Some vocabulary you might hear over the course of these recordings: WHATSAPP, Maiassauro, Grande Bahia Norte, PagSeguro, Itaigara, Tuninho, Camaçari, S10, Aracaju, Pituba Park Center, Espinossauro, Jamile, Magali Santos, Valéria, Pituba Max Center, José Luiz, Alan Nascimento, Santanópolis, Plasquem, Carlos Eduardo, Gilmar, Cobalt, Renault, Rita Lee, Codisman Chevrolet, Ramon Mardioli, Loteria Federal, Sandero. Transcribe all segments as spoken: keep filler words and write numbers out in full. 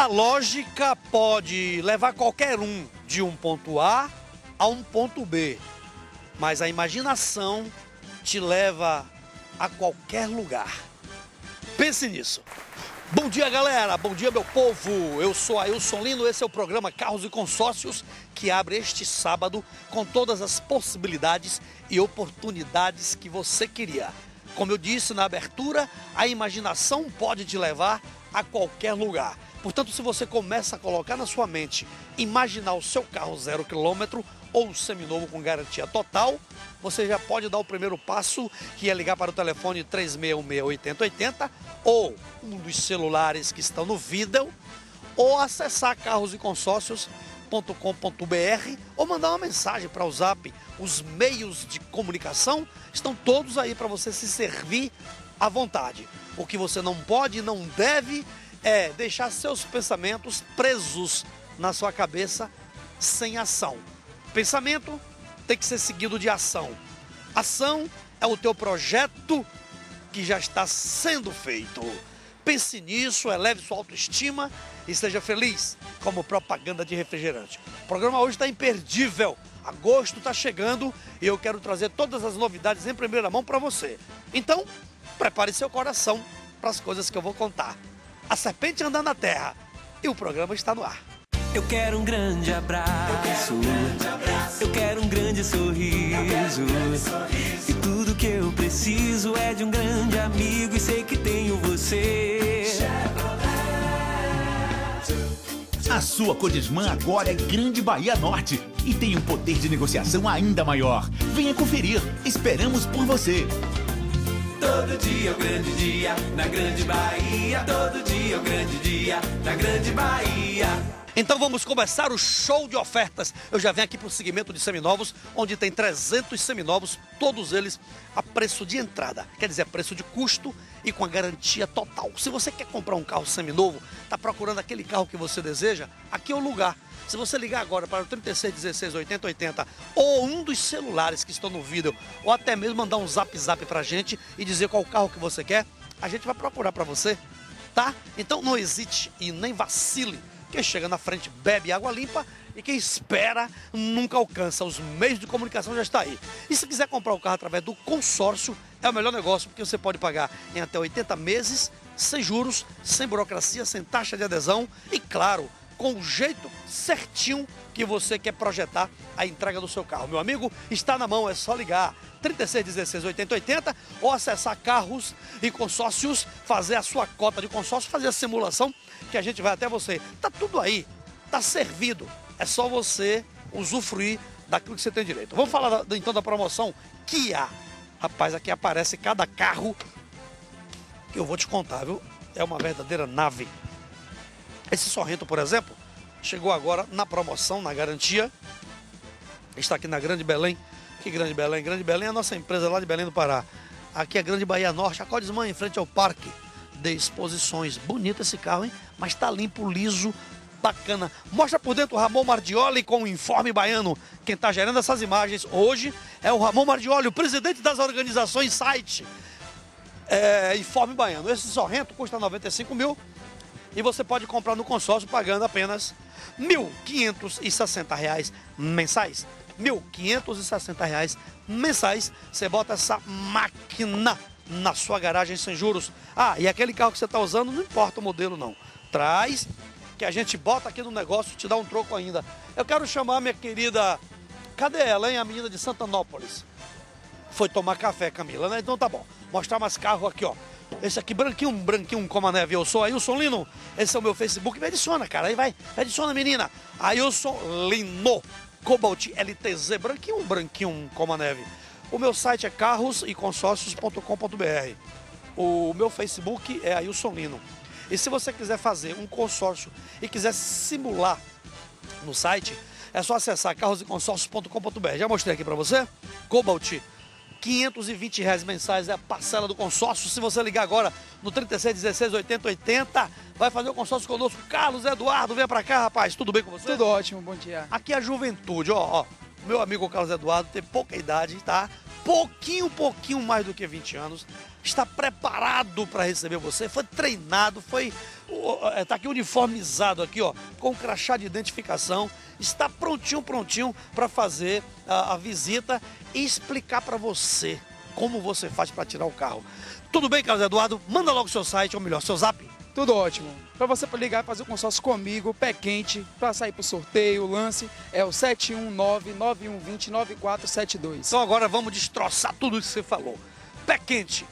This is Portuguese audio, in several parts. A lógica pode levar qualquer um de um ponto A a um ponto B, mas a imaginação te leva a qualquer lugar. Pense nisso. Bom dia, galera. Bom dia, meu povo. Eu sou Ailson Lino. Esse é o programa Carros e Consórcios, que abre este sábado com todas as possibilidades e oportunidades que você queria. Como eu disse na abertura, a imaginação pode te levar a qualquer lugar. Portanto, se você começa a colocar na sua mente, imaginar o seu carro zero quilômetro ou seminovo com garantia total, você já pode dar o primeiro passo, que é ligar para o telefone três seis um seis, oito zero oito zero ou um dos celulares que estão no vídeo, ou acessar carros e consórcios ponto com ponto br ou mandar uma mensagem para o Zap. Os meios de comunicação estão todos aí para você se servir à vontade. O que você não pode e não deve é deixar seus pensamentos presos na sua cabeça sem ação. Pensamento tem que ser seguido de ação. Ação é o teu projeto que já está sendo feito. Pense nisso, eleve sua autoestima e seja feliz, como propaganda de refrigerante. O programa hoje está imperdível. Agosto está chegando e eu quero trazer todas as novidades em primeira mão para você. Então, prepare seu coração para as coisas que eu vou contar. A serpente anda na terra e o programa está no ar. Eu quero um grande abraço, eu quero um grande sorriso, e tudo que eu preciso é de um grande amigo, e sei que tenho você. A sua Codisman agora é Grande Bahia Norte e tem um poder de negociação ainda maior. Venha conferir, esperamos por você. Todo dia é um grande dia, na Grande Bahia. Todo dia é um grande dia, na Grande Bahia. Então vamos começar o show de ofertas. Eu já venho aqui para o segmento de seminovos, onde tem trezentos seminovos, todos eles a preço de entrada. Quer dizer, a preço de custo e com a garantia total. Se você quer comprar um carro seminovo, está procurando aquele carro que você deseja, aqui é o lugar. Se você ligar agora para o trinta e seis, dezesseis, oitenta, oitenta ou um dos celulares que estão no vídeo, ou até mesmo mandar um zap zap para a gente e dizer qual carro que você quer, a gente vai procurar para você, tá? Então não hesite e nem vacile. Quem chega na frente bebe água limpa e quem espera nunca alcança. Os meios de comunicação já estão aí. E se quiser comprar o carro através do consórcio, é o melhor negócio, porque você pode pagar em até oitenta meses, sem juros, sem burocracia, sem taxa de adesão e, claro, com o jeito certinho que você quer projetar a entrega do seu carro. Meu amigo, está na mão, é só ligar trinta e seis, dezesseis, oitenta, oitenta ou acessar Carros e Consórcios, fazer a sua cota de consórcio, fazer a simulação que a gente vai até você. Tá tudo aí, tá servido, é só você usufruir daquilo que você tem direito. Vamos falar então da promoção Kia. Rapaz, aqui aparece cada carro que eu vou te contar, viu? É uma verdadeira nave. Esse Sorrento, por exemplo, chegou agora na promoção, na garantia. Está aqui na Grande Belém. Que Grande Belém? Grande Belém é a nossa empresa lá de Belém do Pará. Aqui é a Grande Bahia Norte, a Codisman, em frente ao Parque de Exposições. Bonito esse carro, hein? Mas tá limpo, liso, bacana. Mostra por dentro o Ramon Mardioli com o Informe Baiano. Quem tá gerando essas imagens hoje é o Ramon Mardioli, o presidente das organizações site é, Informe Baiano. Esse Sorrento custa noventa e cinco mil. E você pode comprar no consórcio pagando apenas mil quinhentos e sessenta reais mensais. mil quinhentos e sessenta reais mensais. Você bota essa máquina na sua garagem sem juros. Ah, e aquele carro que você está usando, não importa o modelo, não. Traz, que a gente bota aqui no negócio e te dá um troco ainda. Eu quero chamar minha querida... Cadê ela, hein? A menina de Santanópolis. Foi tomar café, Camila, né? Então tá bom. Mostrar mais carro aqui, ó. Esse aqui, branquinho, branquinho como a neve. Eu sou Ailson Lino. Esse é o meu Facebook. Me adiciona, cara. Aí vai. Adiciona, menina. Ailson Lino. Cobalt L T Z. Branquinho, branquinho como a neve. O meu site é carros e consórcios ponto com ponto br. O meu Facebook é Ailson Lino. E se você quiser fazer um consórcio e quiser simular no site, é só acessar carros e consórcios ponto com ponto br. Já mostrei aqui pra você. Cobalt quinhentos e vinte reais mensais é a parcela do consórcio. Se você ligar agora no trinta e seis, dezesseis, oitenta, oitenta, vai fazer o consórcio conosco. Carlos Eduardo, vem pra cá, rapaz. Tudo bem com você? Tudo ótimo, bom dia. Aqui é a juventude, ó, ó. Meu amigo Carlos Eduardo tem pouca idade, tá? pouquinho, pouquinho mais do que vinte anos, está preparado para receber você, foi treinado, foi, está aqui uniformizado aqui, ó, com crachá de identificação, está prontinho, prontinho para fazer a, a visita e explicar para você como você faz para tirar o carro. Tudo bem, Carlos Eduardo? Manda logo seu site, ou melhor, seu zap. Tudo ótimo. Para você ligar e fazer o consórcio comigo, pé quente, para sair pro sorteio, o lance é o sete um nove, nove um dois zero, nove quatro sete dois. Então agora vamos destroçar tudo isso que você falou. Pé quente.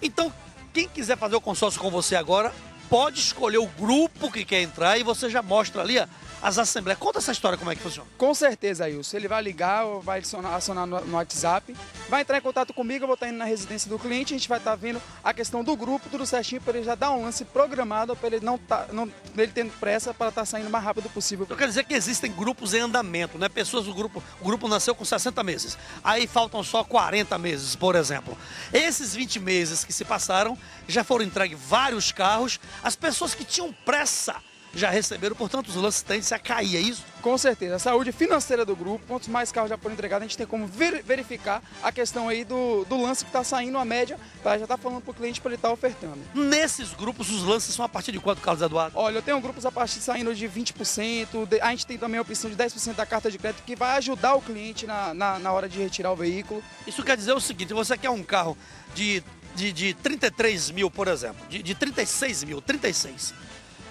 Então, quem quiser fazer o consórcio com você agora, pode escolher o grupo que quer entrar e você já mostra ali, ó, as assembleias. Conta essa história, como é que funciona. Com certeza, Ailson. Ele vai ligar ou vai acionar, acionar no, no WhatsApp, vai entrar em contato comigo, eu vou estar indo na residência do cliente, a gente vai estar vendo a questão do grupo, tudo certinho, para ele já dar um lance programado, para ele não tá, não ele tendo pressa, para estar saindo o mais rápido possível. Então quer dizer que existem grupos em andamento, né? Pessoas do grupo, o grupo nasceu com sessenta meses, aí faltam só quarenta meses, por exemplo. Esses vinte meses que se passaram, já foram entregues vários carros, as pessoas que tinham pressa já receberam, portanto, os lances tendem a cair, é isso? Com certeza. A saúde financeira do grupo, quantos mais carros já foram entregados, a gente tem como verificar a questão aí do, do lance que está saindo, a média, tá, já está falando para o cliente para ele estar tá ofertando. Nesses grupos, os lances são a partir de quanto, Carlos Eduardo? Olha, eu tenho grupos a partir saindo de vinte por cento, de, a gente tem também a opção de dez por cento da carta de crédito, que vai ajudar o cliente na, na, na hora de retirar o veículo. Isso quer dizer o seguinte, você quer um carro de, de, de trinta e três mil, por exemplo, de, de trinta e seis mil, trinta e seis.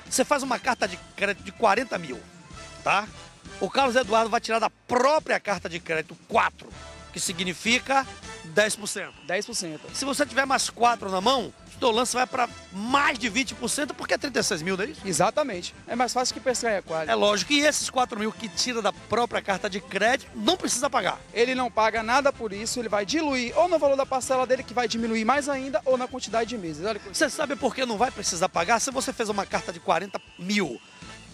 Você faz uma carta de crédito de quarenta mil, tá? O Carlos Eduardo vai tirar da própria carta de crédito quatro, que significa dez por cento. dez por cento. Se você tiver mais quatro na mão, o seu lance vai para mais de vinte por cento, porque é trinta e seis mil, não é isso? Exatamente. É mais fácil que pescar, é quase. É lógico. E esses quatro mil que tira da própria carta de crédito, não precisa pagar. Ele não paga nada por isso, ele vai diluir ou no valor da parcela dele, que vai diminuir mais ainda, ou na quantidade de meses. Olha que... Você sabe por que não vai precisar pagar? Se você fez uma carta de quarenta mil,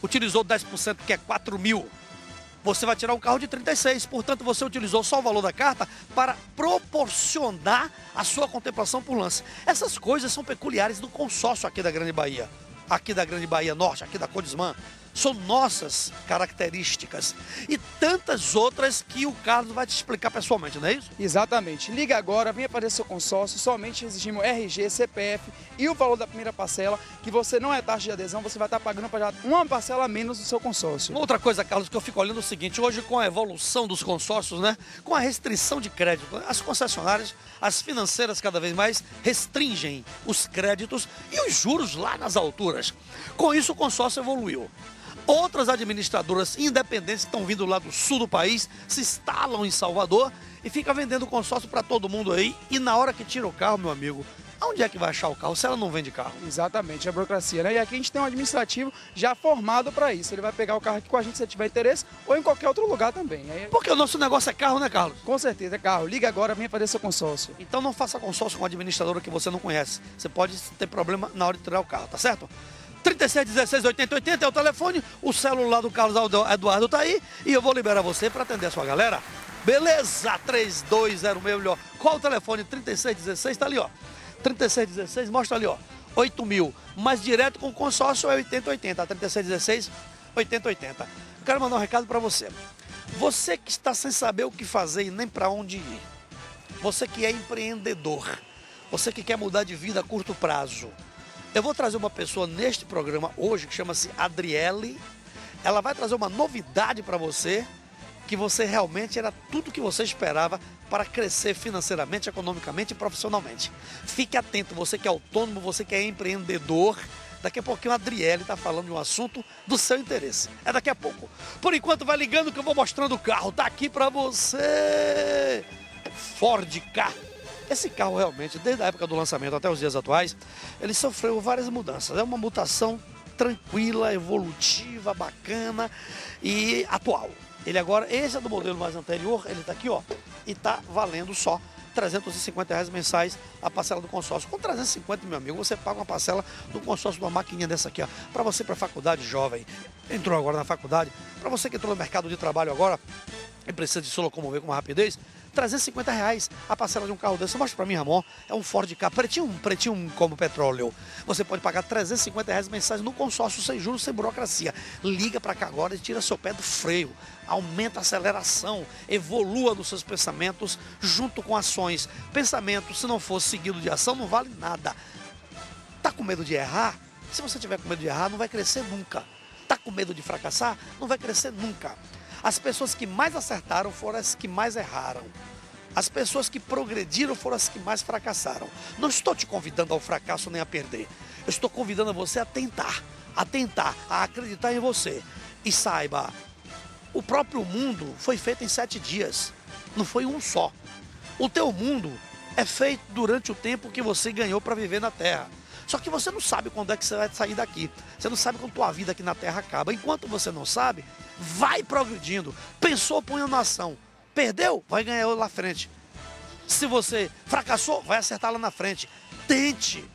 utilizou dez por cento, que é quatro mil, você vai tirar um carro de trinta e seis, portanto você utilizou só o valor da carta para proporcionar a sua contemplação por lance. Essas coisas são peculiares do consórcio aqui da Grande Bahia, aqui da Grande Bahia Norte, aqui da Codisman. São nossas características e tantas outras que o Carlos vai te explicar pessoalmente, não é isso? Exatamente. Liga agora, venha fazer seu consórcio, somente exigimos R G, C P F e o valor da primeira parcela, que você não é taxa de adesão, você vai estar pagando para uma parcela a menos do seu consórcio. Outra coisa, Carlos, que eu fico olhando é o seguinte, hoje com a evolução dos consórcios, né, com a restrição de crédito, as concessionárias, as financeiras cada vez mais restringem os créditos e os juros lá nas alturas. Com isso o consórcio evoluiu. Outras administradoras independentes que estão vindo lá do sul do país, se instalam em Salvador e fica vendendo consórcio para todo mundo aí. E na hora que tira o carro, meu amigo, aonde é que vai achar o carro se ela não vende carro? Exatamente, é a burocracia, né? E aqui a gente tem um administrativo já formado para isso. Ele vai pegar o carro aqui com a gente se tiver interesse ou em qualquer outro lugar também. Aí... Porque o nosso negócio é carro, né, Carlos? Com certeza, é carro. Liga agora, venha fazer seu consórcio. Então não faça consórcio com a administradora que você não conhece. Você pode ter problema na hora de tirar o carro, tá certo? trinta e seis, dezesseis, oitenta, oitenta é o telefone, o celular do Carlos Eduardo tá aí e eu vou liberar você para atender a sua galera. Beleza? três dois zero seis, melhor. Qual o telefone? trinta e seis, dezesseis, tá ali, ó. trinta e seis, dezesseis, mostra ali, ó. oito mil. Mas direto com o consórcio é oitenta, oitenta. trinta e seis, dezesseis, oitenta, oitenta. Quero mandar um recado para você. Você que está sem saber o que fazer e nem para onde ir. Você que é empreendedor. Você que quer mudar de vida a curto prazo. Eu vou trazer uma pessoa neste programa hoje que chama-se Adrielle. Ela vai trazer uma novidade para você, que você realmente era tudo que você esperava para crescer financeiramente, economicamente e profissionalmente. Fique atento, você que é autônomo, você que é empreendedor. Daqui a pouquinho a Adrielle está falando de um assunto do seu interesse. É daqui a pouco. Por enquanto vai ligando que eu vou mostrando o carro. Tá aqui para você. Ford K. Esse carro realmente, desde a época do lançamento até os dias atuais, ele sofreu várias mudanças. É uma mutação tranquila, evolutiva, bacana e atual. Ele agora, esse é do modelo mais anterior, ele está aqui, ó, e está valendo só trezentos e cinquenta reais mensais a parcela do consórcio. Com trezentos e cinquenta, meu amigo, você paga uma parcela do consórcio de uma maquininha dessa aqui, ó, para você para a faculdade jovem. Entrou agora na faculdade, para você que entrou no mercado de trabalho agora e precisa de se locomover com uma rapidez, trezentos e cinquenta reais a parcela de um carro desse. Mostra para mim, Ramon. É um Ford Ka pretinho, pretinho como petróleo. Você pode pagar trezentos e cinquenta reais mensais no consórcio, sem juros, sem burocracia. Liga para cá agora e tira seu pé do freio. Aumenta a aceleração, evolua nos seus pensamentos junto com ações. Pensamento, se não for seguido de ação, não vale nada. Tá com medo de errar? Se você tiver com medo de errar, não vai crescer nunca. Tá com medo de fracassar? Não vai crescer nunca. As pessoas que mais acertaram foram as que mais erraram. As pessoas que progrediram foram as que mais fracassaram. Não estou te convidando ao fracasso nem a perder. Eu estou convidando você a tentar, a tentar, a acreditar em você. E saiba, o próprio mundo foi feito em sete dias, não foi um só. O teu mundo é feito durante o tempo que você ganhou para viver na Terra. Só que você não sabe quando é que você vai sair daqui. Você não sabe quando tua vida aqui na Terra acaba. Enquanto você não sabe, vai progredindo. Pensou, põe na ação. Perdeu, vai ganhar lá na frente. Se você fracassou, vai acertar lá na frente. Tente.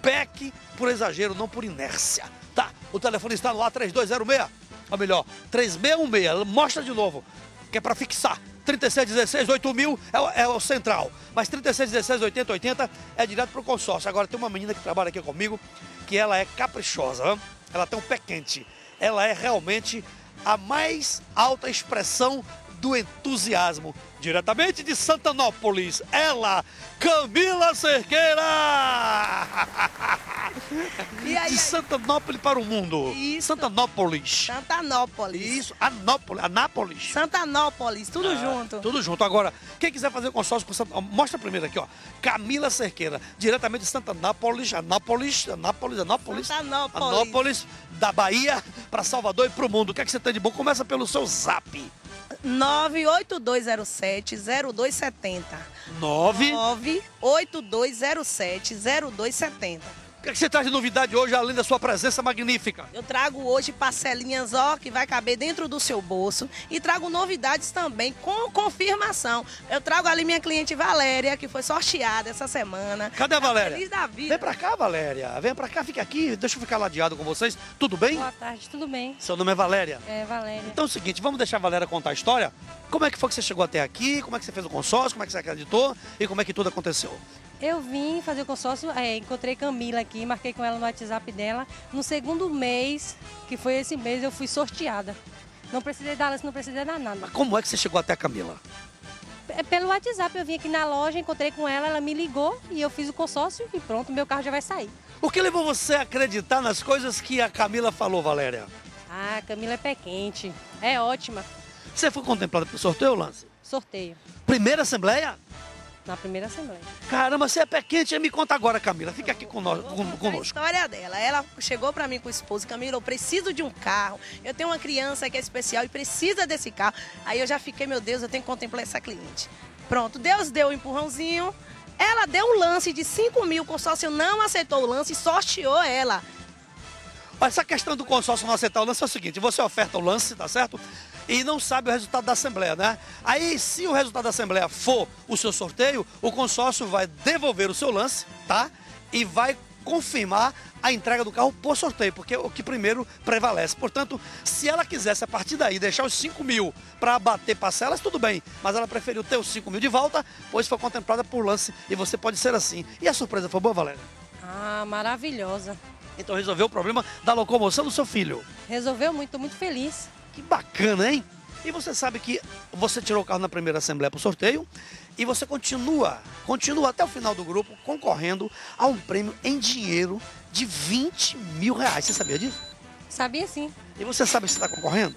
Peque por exagero, não por inércia. Tá, o telefone está no ar, três dois zero seis. Ou melhor, três seis um seis. Mostra de novo, que é para fixar. trinta e seis dezesseis oito mil é, é o central, mas trinta e seis dezesseis oitenta oitenta é direto para o consórcio. Agora, tem uma menina que trabalha aqui comigo, que ela é caprichosa, hein? Ela tem um pé quente. Ela é realmente a mais alta expressão do entusiasmo. Diretamente de Santanópolis, ela, Camila Cerqueira! E aí, de Santanópolis para o mundo. Isso. Santanópolis. Santanópolis. Isso, Anópolis, Anápolis. Santanópolis, tudo ah, junto. Tudo junto. Agora, quem quiser fazer consórcio com Santanópolis, mostra primeiro aqui, ó. Camila Cerqueira, diretamente de Santanópolis, Anápolis, Anápolis, Anápolis. Santanópolis. Anápolis, da Bahia para Salvador e para o mundo. O que é que você tem de bom? Começa pelo seu zap. nove oito dois zero sete zero dois sete zero. nove oito dois zero sete zero dois sete zero. O que, é que você traz de novidade hoje, além da sua presença magnífica? Eu trago hoje parcelinhas, ó, que vai caber dentro do seu bolso. E trago novidades também, com confirmação. Eu trago ali minha cliente Valéria, que foi sorteada essa semana. Cadê a Valéria? Feliz da vida. Vem pra cá, Valéria. Vem pra cá, fica aqui. Deixa eu ficar ladeado com vocês. Tudo bem? Boa tarde, tudo bem. Seu nome é Valéria? É, Valéria. Então é o seguinte, vamos deixar a Valéria contar a história? Como é que foi que você chegou até aqui? Como é que você fez o consórcio? Como é que você acreditou? E como é que tudo aconteceu? Eu vim fazer o consórcio, é, encontrei Camila aqui, marquei com ela no WhatsApp dela. No segundo mês, que foi esse mês, eu fui sorteada. Não precisei dar lance, não precisei dar nada. Mas como é que você chegou até a Camila? P- pelo WhatsApp, eu vim aqui na loja, encontrei com ela, ela me ligou e eu fiz o consórcio e pronto, meu carro já vai sair. O que levou você a acreditar nas coisas que a Camila falou, Valéria? Ah, a Camila é pé quente, é ótima. Você foi contemplada pelo sorteio, Lance? Sorteio. Primeira assembleia? Na primeira assembleia. Caramba, você é pé quente, me conta agora, Camila. Fica aqui conosco. A história dela, ela chegou para mim com o esposo. Camila, eu preciso de um carro. Eu tenho uma criança que é especial e precisa desse carro. Aí eu já fiquei, meu Deus, eu tenho que contemplar essa cliente. Pronto, Deus deu um empurrãozinho. Ela deu um lance de cinco mil, o consórcio não aceitou o lance e sorteou ela. Essa questão do consórcio não aceitar o lance é o seguinte, você oferta o lance, tá certo? E não sabe o resultado da assembleia, né? Aí, se o resultado da assembleia for o seu sorteio, o consórcio vai devolver o seu lance, tá? E vai confirmar a entrega do carro por sorteio, porque é o que primeiro prevalece. Portanto, se ela quisesse, a partir daí, deixar os cinco mil para abater parcelas, tudo bem. Mas ela preferiu ter os cinco mil de volta, pois foi contemplada por lance. E você pode ser assim. E a surpresa foi boa, Valéria? Ah, maravilhosa. Então resolveu o problema da locomoção do seu filho? Resolveu muito, tô muito feliz. Que bacana, hein? E você sabe que você tirou o carro na primeira assembleia para o sorteio e você continua, continua até o final do grupo concorrendo a um prêmio em dinheiro de vinte mil reais. Você sabia disso? Sabia sim. E você sabe se está concorrendo?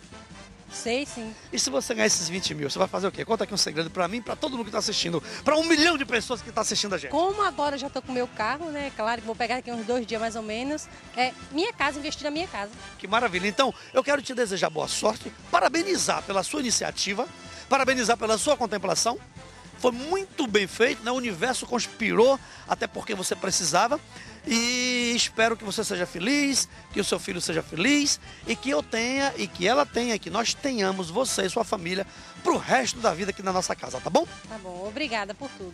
Sei sim. E se você ganhar esses vinte mil, você vai fazer o quê? Conta aqui um segredo pra mim, pra todo mundo que tá assistindo, pra um milhão de pessoas que tá assistindo a gente. Como agora eu já tô com o meu carro, né? Claro que vou pegar aqui uns dois dias mais ou menos. É minha casa, investir na minha casa. Que maravilha. Então, eu quero te desejar boa sorte, parabenizar pela sua iniciativa, parabenizar pela sua contemplação. Foi muito bem feito, né? O universo conspirou, até porque você precisava. E espero que você seja feliz, que o seu filho seja feliz e que eu tenha, e que ela tenha, que nós tenhamos, você e sua família, pro resto da vida aqui na nossa casa, tá bom? Tá bom, obrigada por tudo.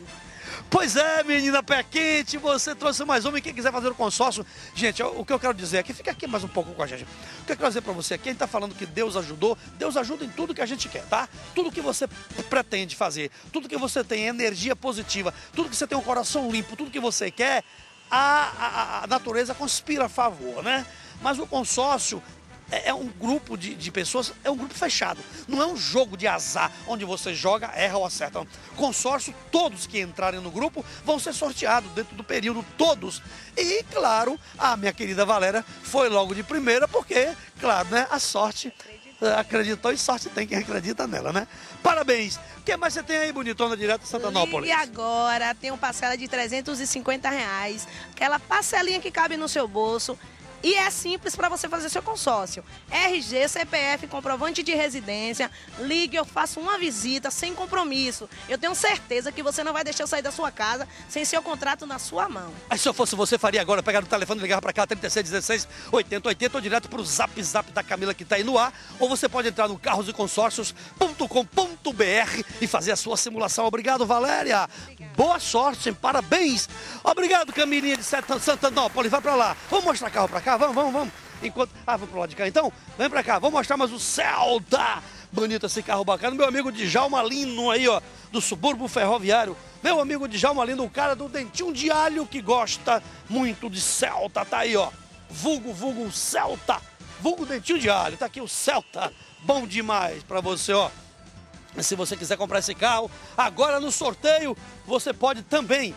Pois é, menina pé quente, você trouxe mais uma, e quem quiser fazer o consórcio, gente, o que eu quero dizer aqui, fica aqui mais um pouco com a gente. O que eu quero dizer pra você aqui, a gente tá falando que Deus ajudou, Deus ajuda em tudo que a gente quer, tá? Tudo que você pretende fazer, tudo que você tem energia positiva, tudo que você tem um coração limpo, tudo que você quer, A, a, a natureza conspira a favor, né? Mas o consórcio é, é um grupo de, de pessoas, é um grupo fechado. Não é um jogo de azar, onde você joga, erra ou acerta. Não. Consórcio, todos que entrarem no grupo vão ser sorteados dentro do período, todos. E, claro, a minha querida Valéria foi logo de primeira, porque, claro, né, a sorte... Acreditou e sorte tem quem acredita nela, né? Parabéns! O que mais você tem aí, bonitona, direto de Santanópolis? E agora tem uma parcela de trezentos e cinquenta reais, aquela parcelinha que cabe no seu bolso. E é simples para você fazer seu consórcio. R G, C P F, comprovante de residência, ligue, eu faço uma visita sem compromisso. Eu tenho certeza que você não vai deixar eu sair da sua casa sem seu contrato na sua mão. Aí se eu fosse você, faria agora, pegar o telefone e ligar para cá, trinta e seis, dezesseis, oitenta, oitenta, ou direto para o zap zap da Camila que está aí no ar. Ou você pode entrar no carros e consórcios ponto com ponto br e fazer a sua simulação. Obrigado, Valéria. Obrigado. Boa sorte, parabéns. Obrigado, Camilinha de Santanópolis. Vai para lá. Vamos mostrar carro para cá. Vamos, vamos, vamos. Enquanto... Ah, vamos pro lado de cá então? Vem pra cá, vamos mostrar mais o Celta. Bonito esse carro bacana. Meu amigo Djalma Lino aí, ó, do subúrbio ferroviário. Meu amigo Djalma Lino, o cara do dentinho de alho que gosta muito de Celta. Tá aí, ó. Vulgo, vulgo Celta. Vulgo dentinho de alho. Tá aqui o Celta. Bom demais pra você, ó. Se você quiser comprar esse carro, agora no sorteio, você pode também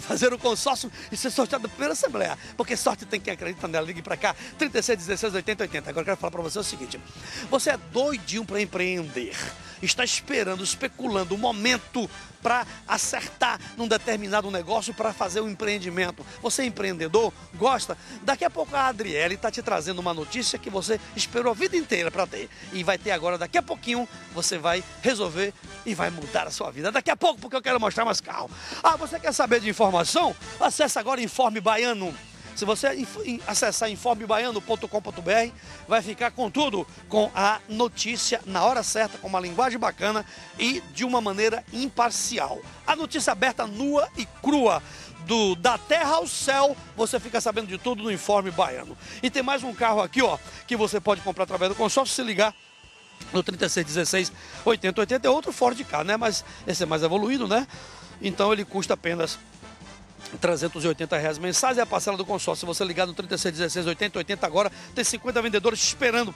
fazer o consórcio e ser sorteado da primeira assembleia. Porque sorte tem quem acredita nela. Ligue pra cá, trinta e seis, dezesseis, oitenta, oitenta. Agora eu quero falar pra você o seguinte. Você é doidinho pra empreender. Está esperando, especulando o momento para acertar num determinado negócio, para fazer um empreendimento. Você é empreendedor? Gosta? Daqui a pouco a Adrielle está te trazendo uma notícia que você esperou a vida inteira para ter. E vai ter agora, daqui a pouquinho, você vai resolver e vai mudar a sua vida. Daqui a pouco, porque eu quero mostrar mais carro. Ah, você quer saber de informação? Acesse agora Informe Baiano. Se você acessar informe baiano ponto com ponto br, vai ficar com tudo, com a notícia na hora certa, com uma linguagem bacana e de uma maneira imparcial. A notícia aberta, nua e crua, do, da terra ao céu, você fica sabendo de tudo no Informe Baiano. E tem mais um carro aqui, ó, que você pode comprar através do consórcio, se ligar no trinta e seis, dezesseis, oitenta, oitenta. É outro Ford K, né? Mas esse é mais evoluído, né? Então ele custa apenas... trezentos e oitenta reais mensais, é a parcela do consórcio. Se você ligar no trinta e seis, dezesseis, oitenta, oitenta agora, tem cinquenta vendedores esperando.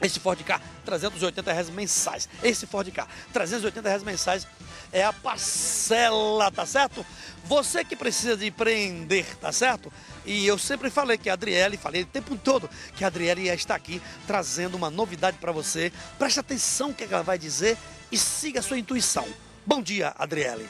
Esse Ford K, trezentos e oitenta reais mensais. Esse Ford K, trezentos e oitenta reais mensais é a parcela, tá certo? Você que precisa de empreender, tá certo? E eu sempre falei que a Adrielle, falei o tempo todo, que a Adrielle ia estar aqui trazendo uma novidade para você. Preste atenção no que ela vai dizer e siga a sua intuição. Bom dia, Adrielle.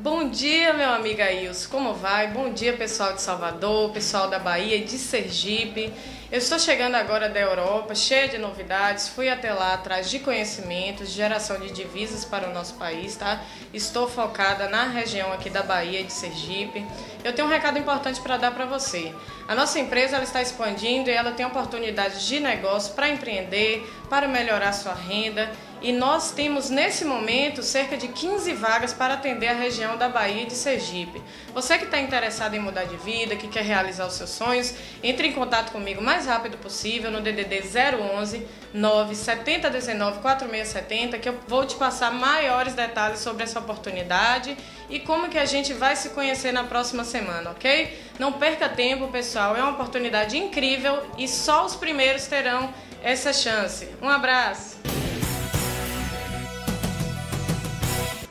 Bom dia, meu amigo Ailson, como vai? Bom dia, pessoal de Salvador, pessoal da Bahia e de Sergipe. Eu estou chegando agora da Europa, cheia de novidades, fui até lá atrás de conhecimentos, de geração de divisas para o nosso país, tá? Estou focada na região aqui da Bahia e de Sergipe. Eu tenho um recado importante para dar para você. A nossa empresa ela está expandindo e ela tem oportunidades de negócio para empreender, para melhorar sua renda. E nós temos, nesse momento, cerca de quinze vagas para atender a região da Bahia e de Sergipe. Você que está interessado em mudar de vida, que quer realizar os seus sonhos, entre em contato comigo o mais rápido possível no D D D zero onze, nove sete zero um nove, quatro seis sete zero, que eu vou te passar maiores detalhes sobre essa oportunidade e como que a gente vai se conhecer na próxima semana, ok? Não perca tempo, pessoal. É uma oportunidade incrível e só os primeiros terão essa chance. Um abraço!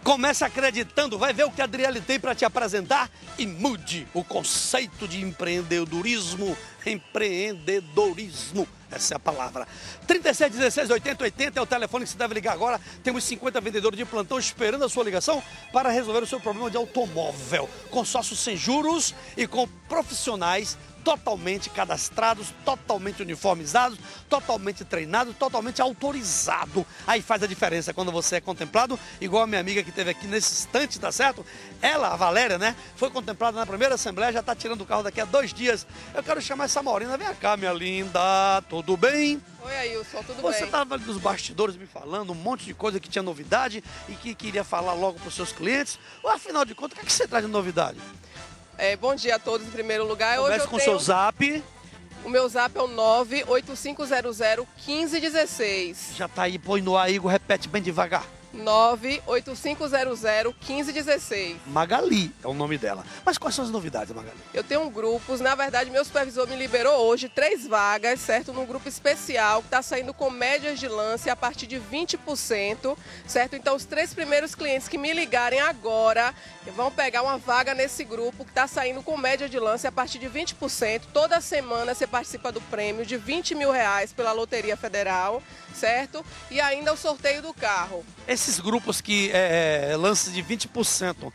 Comece acreditando, vai ver o que a Adrielle tem para te apresentar e mude o conceito de empreendedorismo, empreendedorismo. Essa é a palavra. trinta e sete, dezesseis, oitenta, oitenta é o telefone que você deve ligar agora. Temos cinquenta vendedores de plantão esperando a sua ligação para resolver o seu problema de automóvel. Consórcio sem juros e com profissionais totalmente cadastrados, totalmente uniformizados, totalmente treinados, totalmente autorizado. Aí faz a diferença quando você é contemplado, igual a minha amiga que esteve aqui nesse instante, tá certo? Ela, a Valéria, né? Foi contemplada na primeira assembleia, já tá tirando o carro daqui a dois dias. Eu quero chamar essa Maurina. Vem cá, minha linda. Tudo bem? Oi, Ailson, tudo bem? Você estava nos bastidores me falando um monte de coisa que tinha novidade e que queria falar logo para os seus clientes. Ou, afinal de contas, o que, é que você traz de novidade? É, bom dia a todos, em primeiro lugar. Hoje eu com o tenho... seu zap. O meu zap é o nove oito cinco zero zero um cinco um seis. Já tá aí, põe no ar, Igor, repete bem devagar. nove oito cinco zero zero um cinco um seis. Magali é o nome dela. Mas quais são as novidades, Magali? Eu tenho um grupos, na verdade, meu supervisor me liberou hoje três vagas, certo? Num grupo especial que está saindo com médias de lance a partir de vinte por cento, certo? Então, os três primeiros clientes que me ligarem agora vão pegar uma vaga nesse grupo que está saindo com média de lance a partir de vinte por cento. Toda semana você participa do prêmio de vinte mil reais pela Loteria Federal, certo? E ainda o sorteio do carro. Esses grupos que é, lançam de vinte por cento,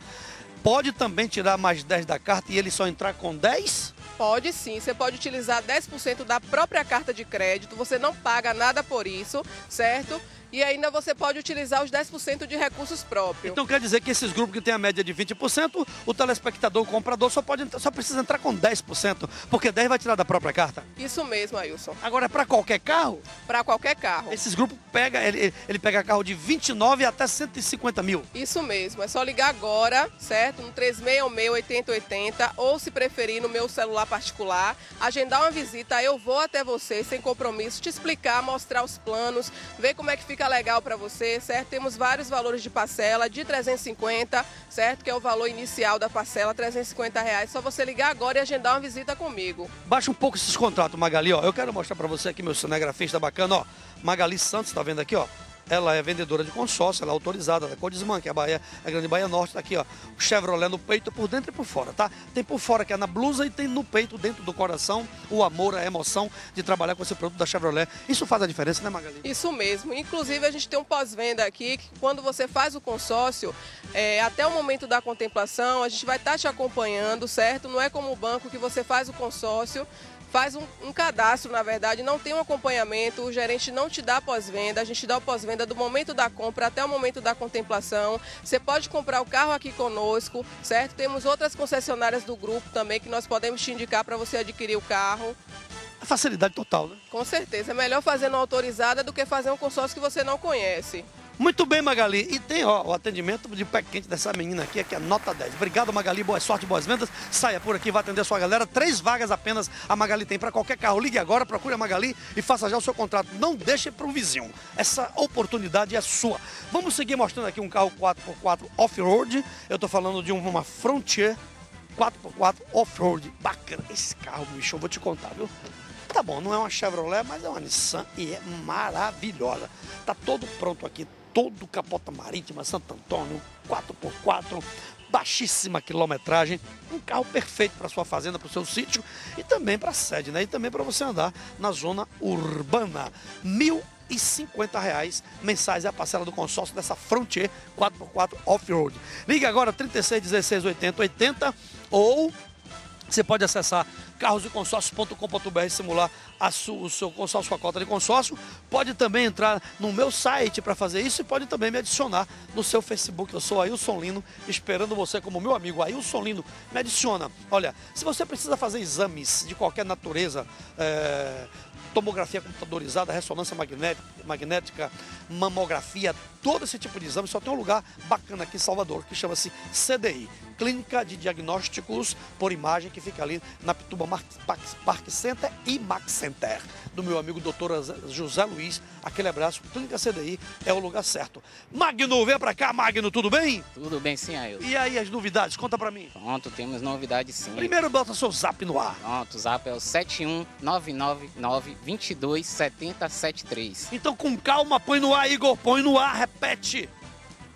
pode também tirar mais dez da carta e ele só entrar com dez? Pode sim, você pode utilizar dez por cento da própria carta de crédito, você não paga nada por isso, certo? E ainda você pode utilizar os dez por cento de recursos próprios. Então quer dizer que esses grupos que tem a média de vinte por cento, o telespectador, o comprador, só, pode, só precisa entrar com dez por cento, porque dez por cento vai tirar da própria carta? Isso mesmo, Ailson. Agora, é para qualquer carro? Para qualquer carro. Esses grupos, pega, ele, ele pega carro de vinte e nove até cento e cinquenta mil? Isso mesmo, é só ligar agora, certo? No três seis um seis, oito zero oito zero, ou se preferir no meu celular particular, agendar uma visita, eu vou até você, sem compromisso, te explicar, mostrar os planos, ver como é que fica legal para você, certo? Temos vários valores de parcela, de trezentos e cinquenta, certo? Que é o valor inicial da parcela, trezentos e cinquenta reais. Só você ligar agora e agendar uma visita comigo. Baixa um pouco esses contratos, Magali, ó. Eu quero mostrar para você aqui, meu cinegrafista bacana, ó. Magali Santos, tá vendo aqui, ó? Ela é vendedora de consórcio, ela é autorizada, da Codisman, que é a, Bahia, a Grande Bahia Norte, tá aqui, ó. O Chevrolet no peito, por dentro e por fora, tá? Tem por fora, que é na blusa, e tem no peito, dentro do coração, o amor, a emoção de trabalhar com esse produto da Chevrolet. Isso faz a diferença, né, Magali? Isso mesmo. Inclusive, a gente tem um pós-venda aqui, que quando você faz o consórcio, é, até o momento da contemplação, a gente vai estar te acompanhando, certo? Não é como o banco que você faz o consórcio, faz um, um cadastro, na verdade, não tem um acompanhamento, o gerente não te dá pós-venda, a gente dá o pós-venda do momento da compra até o momento da contemplação. Você pode comprar o carro aqui conosco, certo? Temos outras concessionárias do grupo também que nós podemos te indicar para você adquirir o carro. A facilidade total, né? Com certeza, é melhor fazer uma autorizada do que fazer um consórcio que você não conhece. Muito bem, Magali. E tem, ó, o atendimento de pé quente dessa menina aqui, que é nota dez. Obrigado, Magali. Boa sorte, boas vendas. Saia por aqui, vai atender a sua galera. Três vagas apenas a Magali tem para qualquer carro. Ligue agora, procure a Magali e faça já o seu contrato. Não deixe para o vizinho. Essa oportunidade é sua. Vamos seguir mostrando aqui um carro quatro por quatro off-road. Eu tô falando de uma Frontier quatro por quatro off-road. Bacana esse carro, bicho. Eu vou te contar, viu? Tá bom, não é uma Chevrolet, mas é uma Nissan e é maravilhosa. Tá todo pronto aqui. Todo capota marítima, Santo Antônio, quatro por quatro, baixíssima quilometragem, um carro perfeito para sua fazenda, para o seu sítio e também para a sede, né? E também para você andar na zona urbana. mil e cinquenta reais mensais é a parcela do consórcio dessa Frontier quatro por quatro Off-Road. Ligue agora trinta e seis, dezesseis, oitenta, oitenta ou você pode acessar carros e consórcios ponto com ponto br, simular a sua, o seu consórcio, sua cota de consórcio. Pode também entrar no meu site para fazer isso e pode também me adicionar no seu Facebook. Eu sou Ailson Lino, esperando você como meu amigo. Ailson Lino, me adiciona. Olha, se você precisa fazer exames de qualquer natureza, é, tomografia computadorizada, ressonância magnética, magnética, mamografia, todo esse tipo de exame, só tem um lugar bacana aqui em Salvador, que chama-se C D I, Clínica de Diagnósticos por Imagem, que fica ali na Pituba Park Center e Max Center, do meu amigo doutor José Luiz. Aquele abraço, Clínica C D I é o lugar certo. Magno, vem pra cá, Magno, tudo bem? Tudo bem sim, Ailton. E aí as novidades, conta pra mim. Pronto, temos novidades sim. Primeiro bota seu zap no ar. Pronto, o zap é o sete um nove nove nove, vinte e dois, setenta, setenta e três. Então com calma, põe no ar, Igor, põe no ar, repete.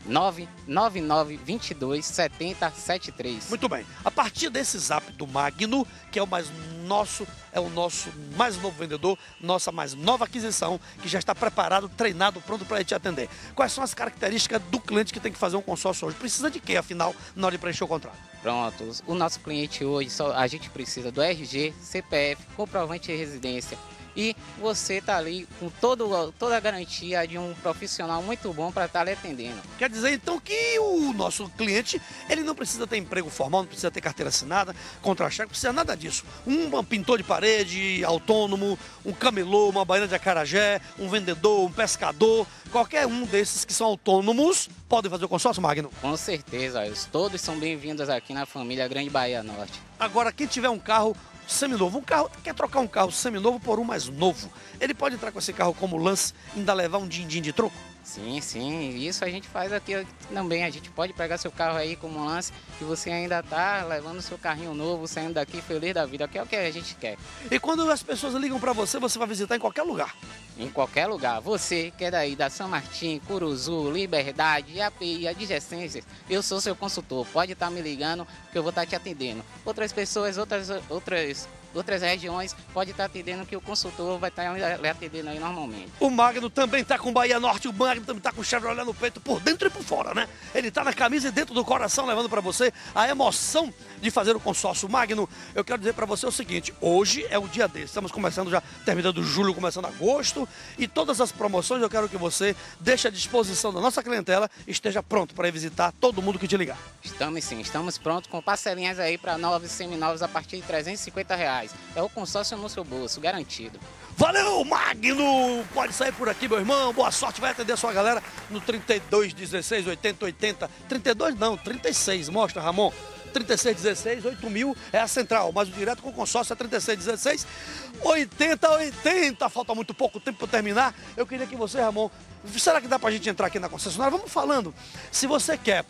nove nove nove, vinte e dois, setenta, setenta e três. Muito bem. A partir desse zap do Magno, que é o mais nosso, é o nosso mais novo vendedor, nossa mais nova aquisição, que já está preparado, treinado, pronto para te atender. Quais são as características do cliente que tem que fazer um consórcio hoje? Precisa de quê, afinal, na hora de preencher o contrato? Pronto. O nosso cliente hoje, só, a gente precisa do R G, C P F, comprovante de residência. E você está ali com todo, toda a garantia de um profissional muito bom para estar lhe atendendo. Quer dizer, então, que o nosso cliente, ele não precisa ter emprego formal, não precisa ter carteira assinada, contra-cheque, não precisa nada disso. Um pintor de parede, autônomo, um camelô, uma baiana de acarajé, um vendedor, um pescador, qualquer um desses que são autônomos, podem fazer o consórcio, Magno? Com certeza, todos são bem-vindos aqui na família Grande Bahia Norte. Agora, quem tiver um carro seminovo, um carro, quer trocar um carro seminovo por um mais novo, ele pode entrar com esse carro como lance e ainda levar um din-din de troco? Sim, sim, isso a gente faz aqui também, a gente pode pegar seu carro aí como lance e você ainda tá levando seu carrinho novo, saindo daqui feliz da vida, que é o que a gente quer. E quando as pessoas ligam para você, você vai visitar em qualquer lugar? Em qualquer lugar, você que é daí da São Martim, Curuzu, Liberdade, A P I, adjacências, eu sou seu consultor, pode estar me ligando que eu vou estar te atendendo. Outras pessoas, outras, outras, outras regiões, pode estar atendendo que o consultor vai estar lhe atendendo aí normalmente. O Magno também está com Bahia Norte, o Magno também está com o Chevrolet no peito, por dentro e por fora, né? Ele está na camisa e dentro do coração, levando para você a emoção de fazer o consórcio. Magno, eu quero dizer para você o seguinte, hoje é o dia desse, estamos começando já, terminando julho, começando agosto, e todas as promoções eu quero que você deixe à disposição da nossa clientela, esteja pronto para visitar todo mundo que te ligar. Estamos sim, estamos prontos com parcelinhas aí para novos seminovos a partir de trezentos e cinquenta reais. É o consórcio no seu bolso, garantido. Valeu, Magno! Pode sair por aqui, meu irmão. Boa sorte, vai atender a sua galera no trinta e dois, dezesseis, oitenta, oitenta. trinta e dois não, trinta e seis. Mostra, Ramon. trinta e seis, dezesseis, oito mil é a central, mas o direto com o consórcio é trinta e seis, dezesseis, oitenta, oitenta. Falta muito pouco tempo para terminar. Eu queria que você, Ramon, será que dá para a gente entrar aqui na concessionária? Vamos falando. Se você quer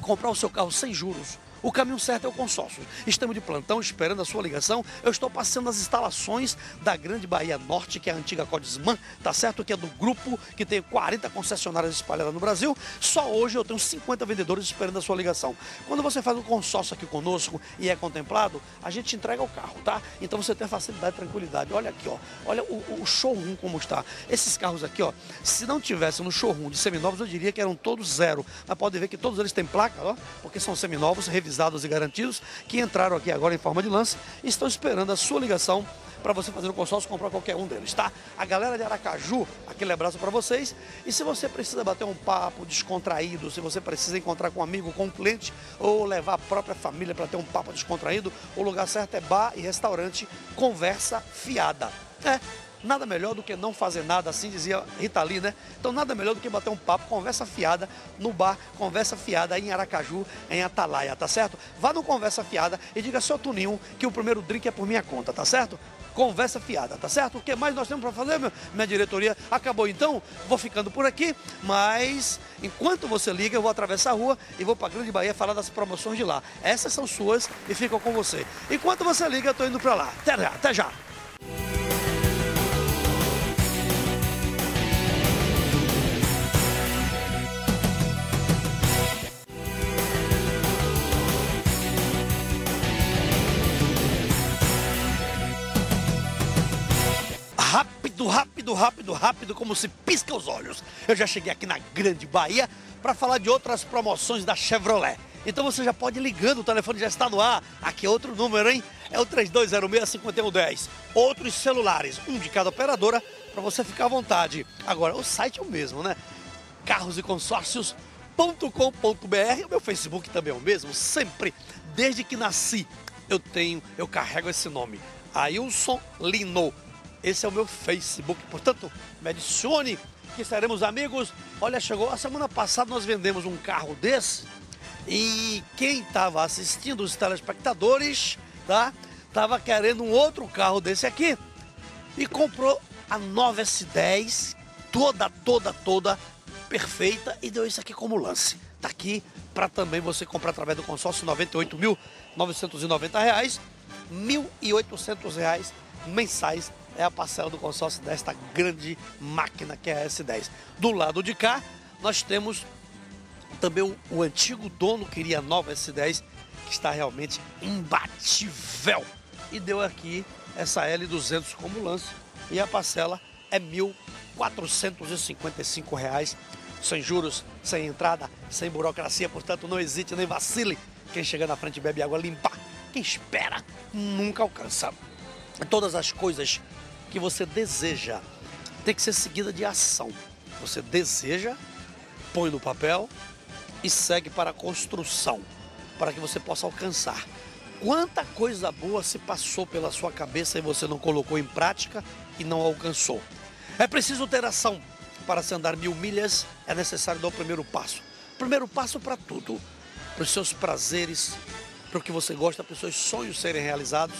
comprar o seu carro sem juros, o caminho certo é o consórcio. Estamos de plantão, esperando a sua ligação. Eu estou passeando as instalações da Grande Bahia Norte, que é a antiga Codisman, tá certo? Que é do grupo que tem quarenta concessionárias espalhadas no Brasil. Só hoje eu tenho cinquenta vendedores esperando a sua ligação. Quando você faz um consórcio aqui conosco e é contemplado, a gente entrega o carro, tá? Então você tem facilidade, tranquilidade. Olha aqui, ó. Olha o, o showroom como está. Esses carros aqui, ó. Se não tivesse no showroom de seminovos, eu diria que eram todos zero. Mas pode ver que todos eles têm placa, ó, porque são seminovos, revisados e garantidos, que entraram aqui agora em forma de lance e estão esperando a sua ligação para você fazer o consórcio, comprar qualquer um deles, tá? A galera de Aracaju, aquele abraço para vocês. E se você precisa bater um papo descontraído, se você precisa encontrar com um amigo, com um cliente, ou levar a própria família para ter um papo descontraído, o lugar certo é bar e restaurante Conversa Fiada. É, nada melhor do que não fazer nada, assim dizia Rita Lee, né? Então nada melhor do que bater um papo, Conversa Fiada, no bar, Conversa Fiada aí em Aracaju, em Atalaia, tá certo? Vá no Conversa Fiada e diga ao seu Tuninho que o primeiro drink é por minha conta, tá certo? Conversa Fiada, tá certo? O que mais nós temos para fazer, meu? Minha diretoria acabou, então vou ficando por aqui, mas enquanto você liga, eu vou atravessar a rua e vou para Grande Bahia falar das promoções de lá. Essas são suas e ficam com você. Enquanto você liga, eu tô indo para lá. Até já, até já. Rápido, rápido, rápido, como se pisca os olhos. Eu já cheguei aqui na Grande Bahia para falar de outras promoções da Chevrolet. Então você já pode ir ligando, o telefone já está no ar. Aqui é outro número, hein? É o trinta e dois zero seis, cinquenta e um dez. Outros celulares, um de cada operadora, para você ficar à vontade. Agora, o site é o mesmo, né? carros e consórcios ponto com ponto br. O meu Facebook também é o mesmo, sempre. Desde que nasci, eu tenho, eu carrego esse nome. Ailson Lino. Esse é o meu Facebook, portanto, me adicione que seremos amigos. Olha, chegou, a semana passada nós vendemos um carro desse e quem estava assistindo, os telespectadores, tá? Tava querendo um outro carro desse aqui e comprou a nova S dez, toda, toda, toda perfeita e deu isso aqui como lance. Tá aqui para também você comprar através do consórcio, noventa e oito mil, novecentos e noventa reais, mil e oitocentos reais mensais. É a parcela do consórcio desta grande máquina que é a S dez. Do lado de cá, nós temos Também o, o antigo dono queria a nova S dez, que está realmente imbatível. E deu aqui essa L duzentos como lance. E a parcela é mil quatrocentos e cinquenta e cinco reais, sem juros, sem entrada, sem burocracia. Portanto, não hesite nem vacile. Quem chega na frente bebe água limpa. Quem espera nunca alcança. Todas as coisas que você deseja tem que ser seguida de ação. Você deseja, põe no papel e segue para a construção, para que você possa alcançar. Quanta coisa boa se passou pela sua cabeça e você não colocou em prática e não alcançou. É preciso ter ação. Para se andar mil milhas, é necessário dar o primeiro passo. Primeiro passo para tudo, para os seus prazeres, para o que você gosta, para os seus sonhos serem realizados,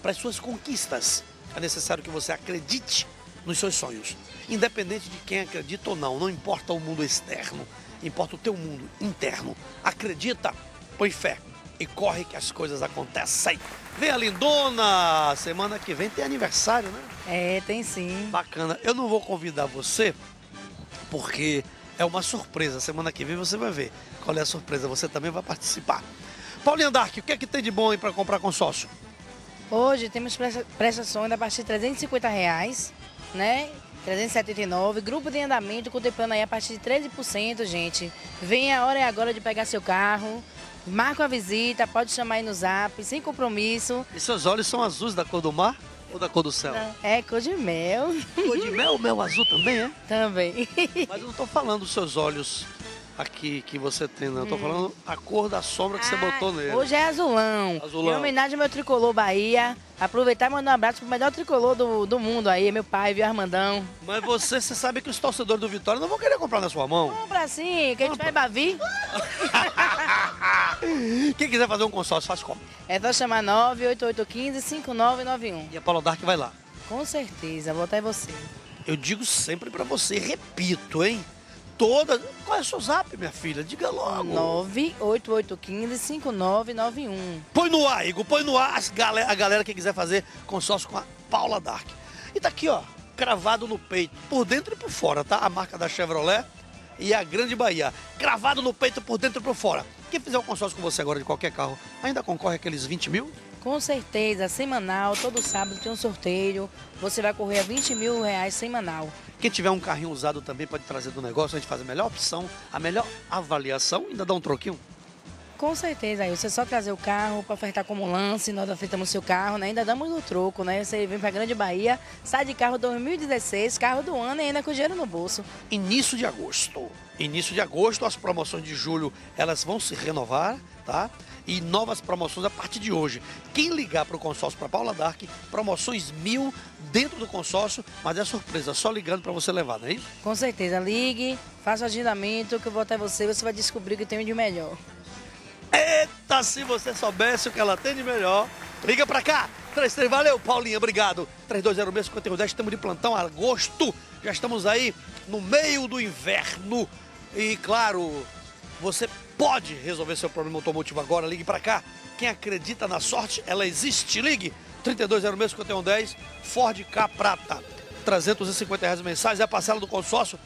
para as suas conquistas. É necessário que você acredite nos seus sonhos. Independente de quem acredita ou não, não importa o mundo externo, importa o teu mundo interno. Acredita, põe fé e corre que as coisas acontecem. Vem a lindona! Semana que vem tem aniversário, né? É, tem sim. Bacana. Eu não vou convidar você porque é uma surpresa. Semana que vem você vai ver qual é a surpresa. Você também vai participar. Paulinha Dark, o que é que tem de bom aí para comprar consórcio? Hoje temos prestações a partir de trezentos e cinquenta reais, né? trezentos e setenta e nove, grupo de andamento contemplando aí a partir de treze por cento, gente. Vem a hora e agora de pegar seu carro, marca a visita, pode chamar aí no zap, sem compromisso. E seus olhos são azuis da cor do mar ou da cor do céu? Não, é cor de mel. Cor de mel, mel azul também, é? Também. Mas eu não tô falando dos seus olhos aqui que você tem, não. Eu tô hum. falando a cor da sombra que ah, você botou nele. Hoje é azulão. Azulão. Em homenagem ao meu tricolor Bahia. Aproveitar e mandar um abraço pro melhor tricolor do, do mundo aí, meu pai, viu, Armandão. Mas você, você sabe que os torcedores do Vitória não vão querer comprar na sua mão? Compra sim, que a gente vai bavi. Quem quiser fazer um consórcio, faz como? É só chamar nove oito oito um cinco, cinco nove nove um. E a Paulo Dark vai lá. Com certeza, vou até você. Eu digo sempre pra você, repito, hein? Toda... Qual é o seu zap, minha filha? Diga logo. nove oito oito um cinco, cinco nove nove um. Põe no ar, Igor. Põe no ar a galera, a galera que quiser fazer consórcio com a Paula Dark. E tá aqui, ó, cravado no peito, por dentro e por fora, tá? A marca da Chevrolet e a Grande Bahia. Cravado no peito, por dentro e por fora. Quem fizer um consórcio com você agora de qualquer carro, ainda concorre àqueles vinte mil? Com certeza, semanal, todo sábado tem um sorteio, você vai correr a vinte mil reais semanal. Quem tiver um carrinho usado também pode trazer do negócio, a gente faz a melhor opção, a melhor avaliação e ainda dá um troquinho? Com certeza, aí você só trazer o carro para ofertar como lance, nós ofertamos seu carro, né? Ainda damos no troco, né? Você vem para Grande Bahia, sai de carro dois mil e dezesseis, carro do ano e ainda com dinheiro no bolso. Início de agosto. Início de agosto, as promoções de julho, elas vão se renovar, tá? E novas promoções a partir de hoje. Quem ligar para o consórcio para Paula Dark, promoções mil dentro do consórcio, mas é surpresa, só ligando para você levar, não é isso? Com certeza, ligue, faça o agendamento que eu vou até você, você vai descobrir o que tem de melhor. Eita, se você soubesse o que ela tem de melhor, liga para cá, três três, valeu Paulinha, obrigado. três dois zero seis, cinco um um zero, estamos de plantão agosto, já estamos aí no meio do inverno e claro, você pode resolver seu problema automotivo agora, ligue para cá. Quem acredita na sorte, ela existe. Ligue três dois zero seis, cinco um um zero, Ford K Prata, trezentos e cinquenta reais mensais, é a parcela do consórcio.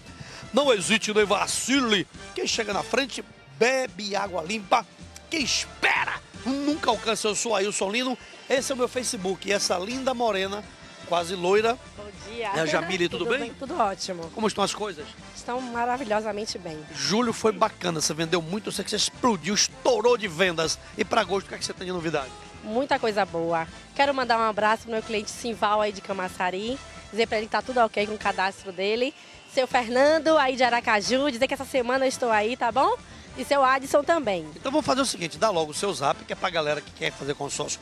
Não hesite, nem vacile. Quem chega na frente, bebe água limpa. Quem espera, nunca alcança. Eu sou Ailson Lino, esse é o meu Facebook. E essa linda morena, quase loira. Bom dia. É a Jamile, tudo, tudo bem? bem? Tudo ótimo. Como estão as coisas? Estão maravilhosamente bem. Julho foi bacana, você vendeu muito, eu sei que você explodiu, estourou de vendas. E para agosto, o que é que você tem de novidade? Muita coisa boa. Quero mandar um abraço pro meu cliente Simval aí de Camaçari, dizer para ele que tá tudo ok com o cadastro dele. Seu Fernando aí de Aracaju, dizer que essa semana eu estou aí, tá bom? E seu Adson também. Então vamos fazer o seguinte, dá logo o seu zap, que é pra galera que quer fazer consórcio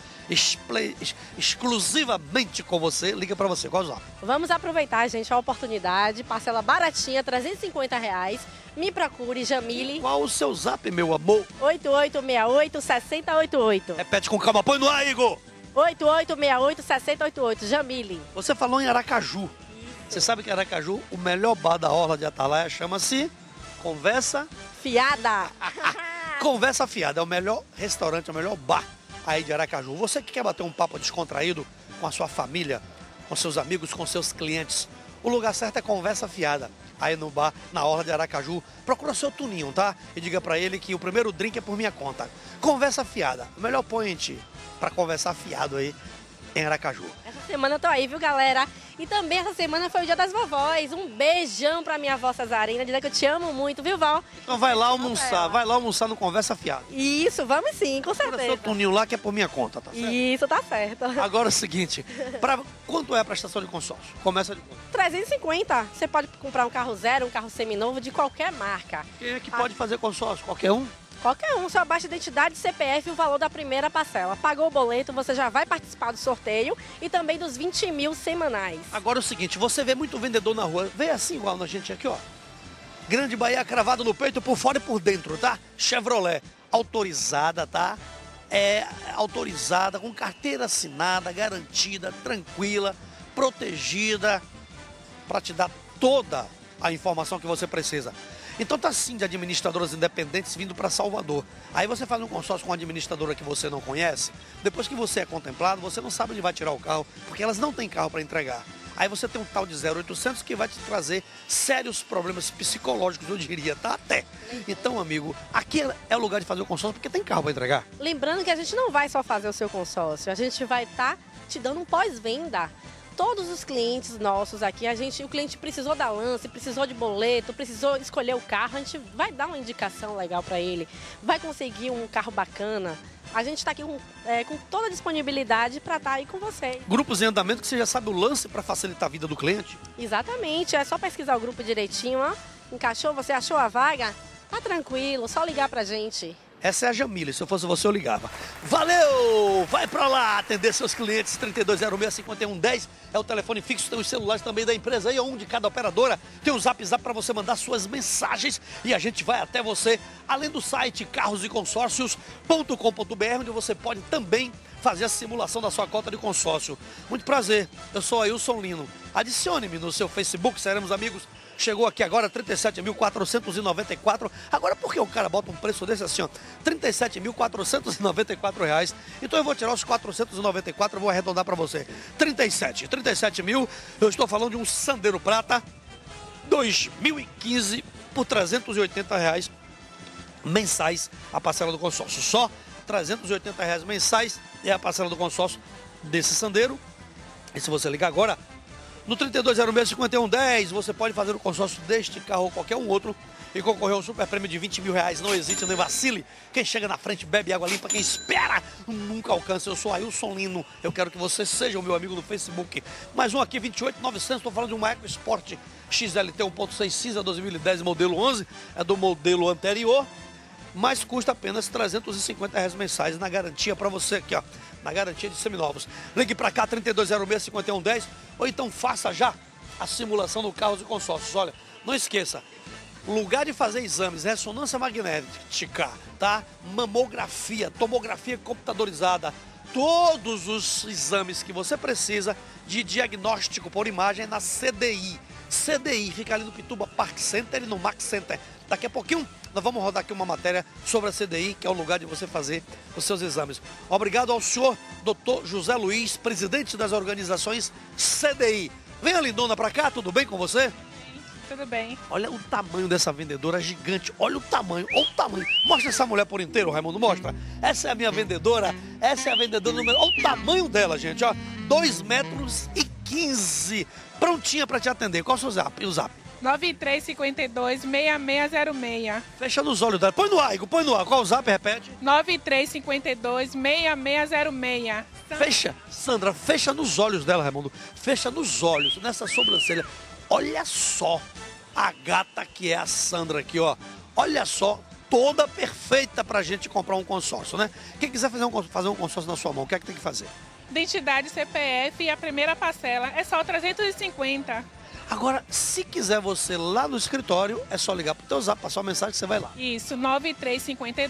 exclusivamente com você, liga pra você, qual o zap? Vamos aproveitar, gente, a oportunidade, parcela baratinha, trezentos e cinquenta reais, me procure, Jamile. E qual o seu zap, meu amor? oito oito seis oito, seis zero oito oito. Repete com calma, põe no ar, Igor! oito oito seis oito, seis zero oito oito, Jamile. Você falou em Aracaju. Isso. Você sabe que em Aracaju, o melhor bar da Orla de Atalaia chama-se Conversa Fiada. Conversa Fiada é o melhor restaurante, é o melhor bar aí de Aracaju. Você que quer bater um papo descontraído com a sua família, com seus amigos, com seus clientes, o lugar certo é Conversa Fiada. aí no bar, na Orla de Aracaju. Procura seu Tuninho, tá? E diga pra ele que o primeiro drink é por minha conta. Conversa Fiada, o melhor point pra conversar fiado aí em Aracaju. Essa semana eu tô aí, viu, galera? E também essa semana foi o dia das vovós. Um beijão pra minha avó Cesarina, dizer que eu te amo muito, viu, Val? Então vai lá almoçar, vai lá almoçar no Conversa Fiada. Isso, vamos sim, com certeza. Agora seu Tuninho lá que é por minha conta, tá certo? Isso, tá certo. Agora é o seguinte, pra... quanto é a prestação de consórcio? Começa de quanto? trezentos e cinquenta. Você pode comprar um carro zero, um carro seminovo, de qualquer marca. Quem é que ah. pode fazer consórcio? Qualquer um? Qualquer um, só baixa identidade, C P F e o valor da primeira parcela. Pagou o boleto, você já vai participar do sorteio e também dos vinte mil semanais. Agora é o seguinte, você vê muito vendedor na rua, vê assim igual na gente aqui, ó. Grande Bahia cravado no peito, por fora e por dentro, tá? Chevrolet, autorizada, tá? É autorizada, com carteira assinada, garantida, tranquila, protegida, para te dar toda a informação que você precisa. Então tá sim de administradoras independentes vindo para Salvador. Aí você faz um consórcio com uma administradora que você não conhece, depois que você é contemplado, você não sabe onde vai tirar o carro, porque elas não têm carro para entregar. Aí você tem um tal de zero oitocentos que vai te trazer sérios problemas psicológicos, eu diria, tá até. Então, amigo, aqui é o lugar de fazer o consórcio porque tem carro para entregar. Lembrando que a gente não vai só fazer o seu consórcio, a gente vai estar tá te dando um pós-venda. Todos os clientes nossos aqui, a gente, o cliente precisou da lance, precisou de boleto, precisou escolher o carro, a gente vai dar uma indicação legal para ele, vai conseguir um carro bacana. A gente está aqui com, é, com toda a disponibilidade para estar tá aí com você. Grupos em andamento que você já sabe o lance para facilitar a vida do cliente? Exatamente, é só pesquisar o grupo direitinho, ó. Encaixou, você achou a vaga? Tá tranquilo, só ligar para a gente. Essa é a Jamile, se eu fosse você eu ligava. Valeu! Vai pra lá atender seus clientes, trinta e dois zero seis, cinquenta e um dez é o telefone fixo, tem os celulares também da empresa aí, um de cada operadora, tem o Zap Zap pra você mandar suas mensagens e a gente vai até você, além do site carros e consórcios ponto com ponto br, onde você pode também fazer a simulação da sua cota de consórcio. Muito prazer, eu sou Ailson Lino, adicione-me no seu Facebook, seremos amigos. Chegou aqui agora, trinta e sete mil quatrocentos e noventa e quatro reais. Agora, por que o cara bota um preço desse assim, ó? trinta e sete mil quatrocentos e noventa e quatro reais. Então eu vou tirar os quatrocentos e noventa e quatro, vou arredondar para você. trinta e sete, trinta e sete mil. Eu estou falando de um Sandero Prata dois mil e quinze por trezentos e oitenta reais mensais a parcela do consórcio. Só trezentos e oitenta reais mensais é a parcela do consórcio desse Sandero. E se você ligar agora... no trinta e dois zero seis, cinquenta e um dez, você pode fazer o consórcio deste carro ou qualquer um outro e concorrer a um super prêmio de vinte mil reais. Não hesite, não vacile. Quem chega na frente bebe água limpa, quem espera nunca alcança. Eu sou Ailson Lino, eu quero que você seja o meu amigo no Facebook. Mais um aqui, vinte e oito mil e novecentos, estou falando de uma EcoSport X L T um ponto seis cinza dois mil e dez, modelo onze, é do modelo anterior, mas custa apenas trezentos e cinquenta reais mensais na garantia para você aqui, ó. Na garantia de seminovos. Ligue para cá, trinta e dois zero seis, cinquenta e um dez, ou então faça já a simulação do Carros e Consórcios. Olha, não esqueça, lugar de fazer exames, ressonância magnética, tá? Mamografia, tomografia computadorizada, todos os exames que você precisa de diagnóstico por imagem na C D I. C D I fica ali no Pituba Park Center e no Max Center. Daqui a pouquinho nós vamos rodar aqui uma matéria sobre a C D I, que é o lugar de você fazer os seus exames. Obrigado ao senhor doutor José Luiz, presidente das organizações C D I. Venha, lindona, pra cá, tudo bem com você? Tudo bem. Olha o tamanho dessa vendedora, gigante. Olha o tamanho, olha o tamanho. Mostra essa mulher por inteiro, Raimundo, mostra. Essa é a minha vendedora, essa é a vendedora número... Olha o tamanho dela, gente, ó. dois metros e quinze. Prontinha pra te atender. Qual é o seu zap? E o zap? nove três cinco dois, seis seis zero seis. Fecha nos olhos dela. Põe no ar, Igor, põe no ar. Qual o zap? Repete. nove três cinco dois, seis seis zero seis. Fecha, Sandra, fecha nos olhos dela, Raimundo. Fecha nos olhos, nessa sobrancelha. Olha só a gata que é a Sandra aqui, ó. Olha só, toda perfeita pra gente comprar um consórcio, né? Quem quiser fazer um, fazer um consórcio na sua mão, o que é que tem que fazer? Identidade, C P F e a primeira parcela. É só trezentos e cinquenta. Agora, se quiser você lá no escritório, é só ligar pro teu zap, passar uma mensagem que você vai lá. Isso, nove três cinco dois, seis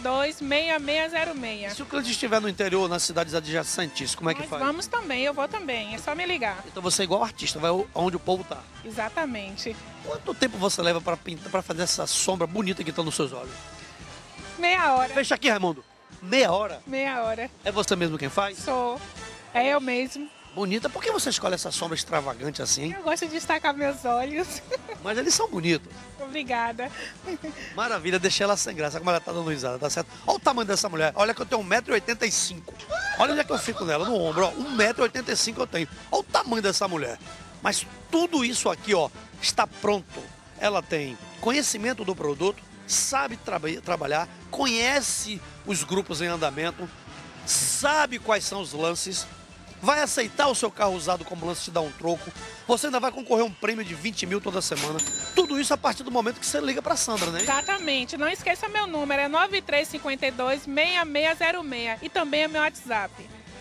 seis zero seis. E se o cliente estiver no interior, nas cidades adjacentes, como é que faz? Vamos também, eu vou também, é só me ligar. Então você é igual artista, vai onde o povo tá. Exatamente. Quanto tempo você leva para pintar, para fazer essa sombra bonita que tá nos seus olhos? Meia hora. Fecha aqui, Raimundo. Meia hora? Meia hora. É você mesmo quem faz? Sou, é eu mesmo. bonita. Por que você escolhe essa sombra extravagante assim? Eu gosto de destacar meus olhos. Mas eles são bonitos. Obrigada. Maravilha, deixei ela sem graça. Como ela tá dando risada, tá certo? Olha o tamanho dessa mulher. Olha que eu tenho um metro e oitenta e cinco. Olha onde é que eu fico nela, no ombro. um metro e oitenta e cinco eu tenho. Olha o tamanho dessa mulher. Mas tudo isso aqui, ó, está pronto. Ela tem conhecimento do produto, sabe tra trabalhar, conhece os grupos em andamento, sabe quais são os lances, vai aceitar o seu carro usado como lance te dar um troco, você ainda vai concorrer a um prêmio de vinte mil toda semana. Tudo isso a partir do momento que você liga para Sandra, né? Exatamente. Não esqueça meu número, é nove três cinco dois, seis seis zero seis e também é meu WhatsApp.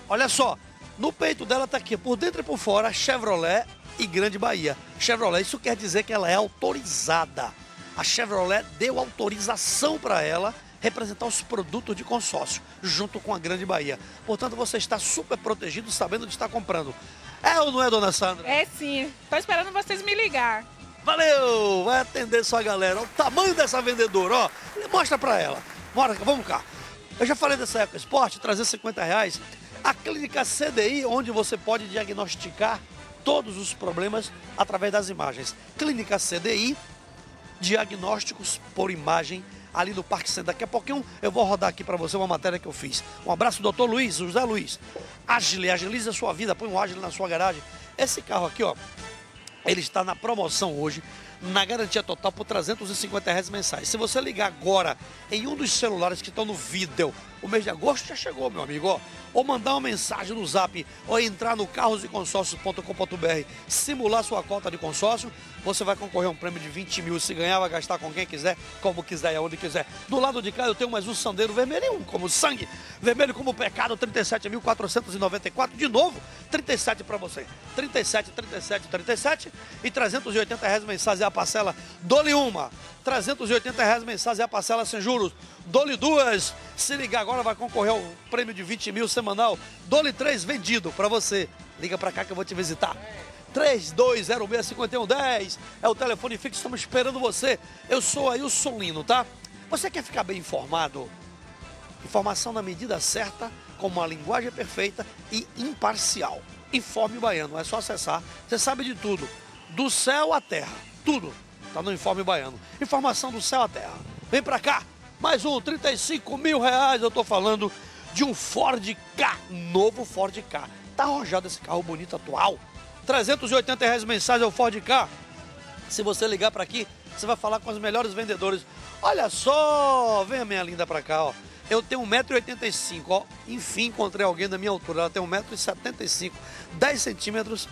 Olha só, no peito dela tá aqui, por dentro e por fora, Chevrolet e Grande Bahia. Chevrolet, isso quer dizer que ela é autorizada. A Chevrolet deu autorização para ela representar os produtos de consórcio, junto com a Grande Bahia. Portanto, você está super protegido, sabendo onde está comprando. É ou não é, dona Sandra? É sim. Estou esperando vocês me ligar. Valeu! Vai atender sua galera. Olha o tamanho dessa vendedora, ó. Mostra para ela. Bora, vamos cá. Eu já falei dessa EcoSport, trezentos e cinquenta reais. A clínica C D I, onde você pode diagnosticar todos os problemas através das imagens. Clínica C D I, Diagnósticos por Imagem, ali no Parque Center. Daqui a pouquinho eu vou rodar aqui para você uma matéria que eu fiz. Um abraço, doutor Luiz, José Luiz. Agile, agiliza a sua vida, põe um Agile na sua garagem. Esse carro aqui, ó, ele está na promoção hoje, na garantia total por trezentos e cinquenta reais mensais. Se você ligar agora em um dos celulares que estão no vídeo, o mês de agosto já chegou, meu amigo, ó. Ou mandar uma mensagem no Zap, ou entrar no carros e consórcios ponto com ponto br, simular sua conta de consórcio, você vai concorrer a um prêmio de vinte mil. Se ganhar, vai gastar com quem quiser, como quiser e aonde quiser. Do lado de cá eu tenho mais um Sandero vermelho, como sangue, vermelho como pecado, trinta e sete mil quatrocentos e noventa e quatro, de novo, trinta e sete para você. trinta e sete, trinta e sete, trinta e sete e trezentos e oitenta reais mensais é a parcela. Dole uma, trezentos e oitenta reais mensais é a parcela sem juros. Dole duas, se ligar agora vai concorrer ao prêmio de vinte mil semanal. Dole três, vendido para você. Liga para cá que eu vou te visitar. três dois zero seis, cinco um um zero é o telefone fixo, estamos esperando você. Eu sou Ailson Lino, tá? Você quer ficar bem informado? Informação na medida certa, com uma linguagem perfeita e imparcial. Informe Baiano, é só acessar, você sabe de tudo, do céu à terra, tudo tá no Informe Baiano. Informação do céu à terra. Vem pra cá, mais um, trinta e cinco mil reais, eu tô falando de um Ford Ka, novo Ford Ka. Tá arrojado esse carro bonito atual. trezentos e oitenta reais mensais é o Ford Ka. Se você ligar para aqui, você vai falar com os melhores vendedores. Olha só, vem a minha linda para cá, ó. Eu tenho um metro e oitenta e cinco, ó. Enfim, encontrei alguém da minha altura. Ela tem um metro e setenta e cinco, dez centímetros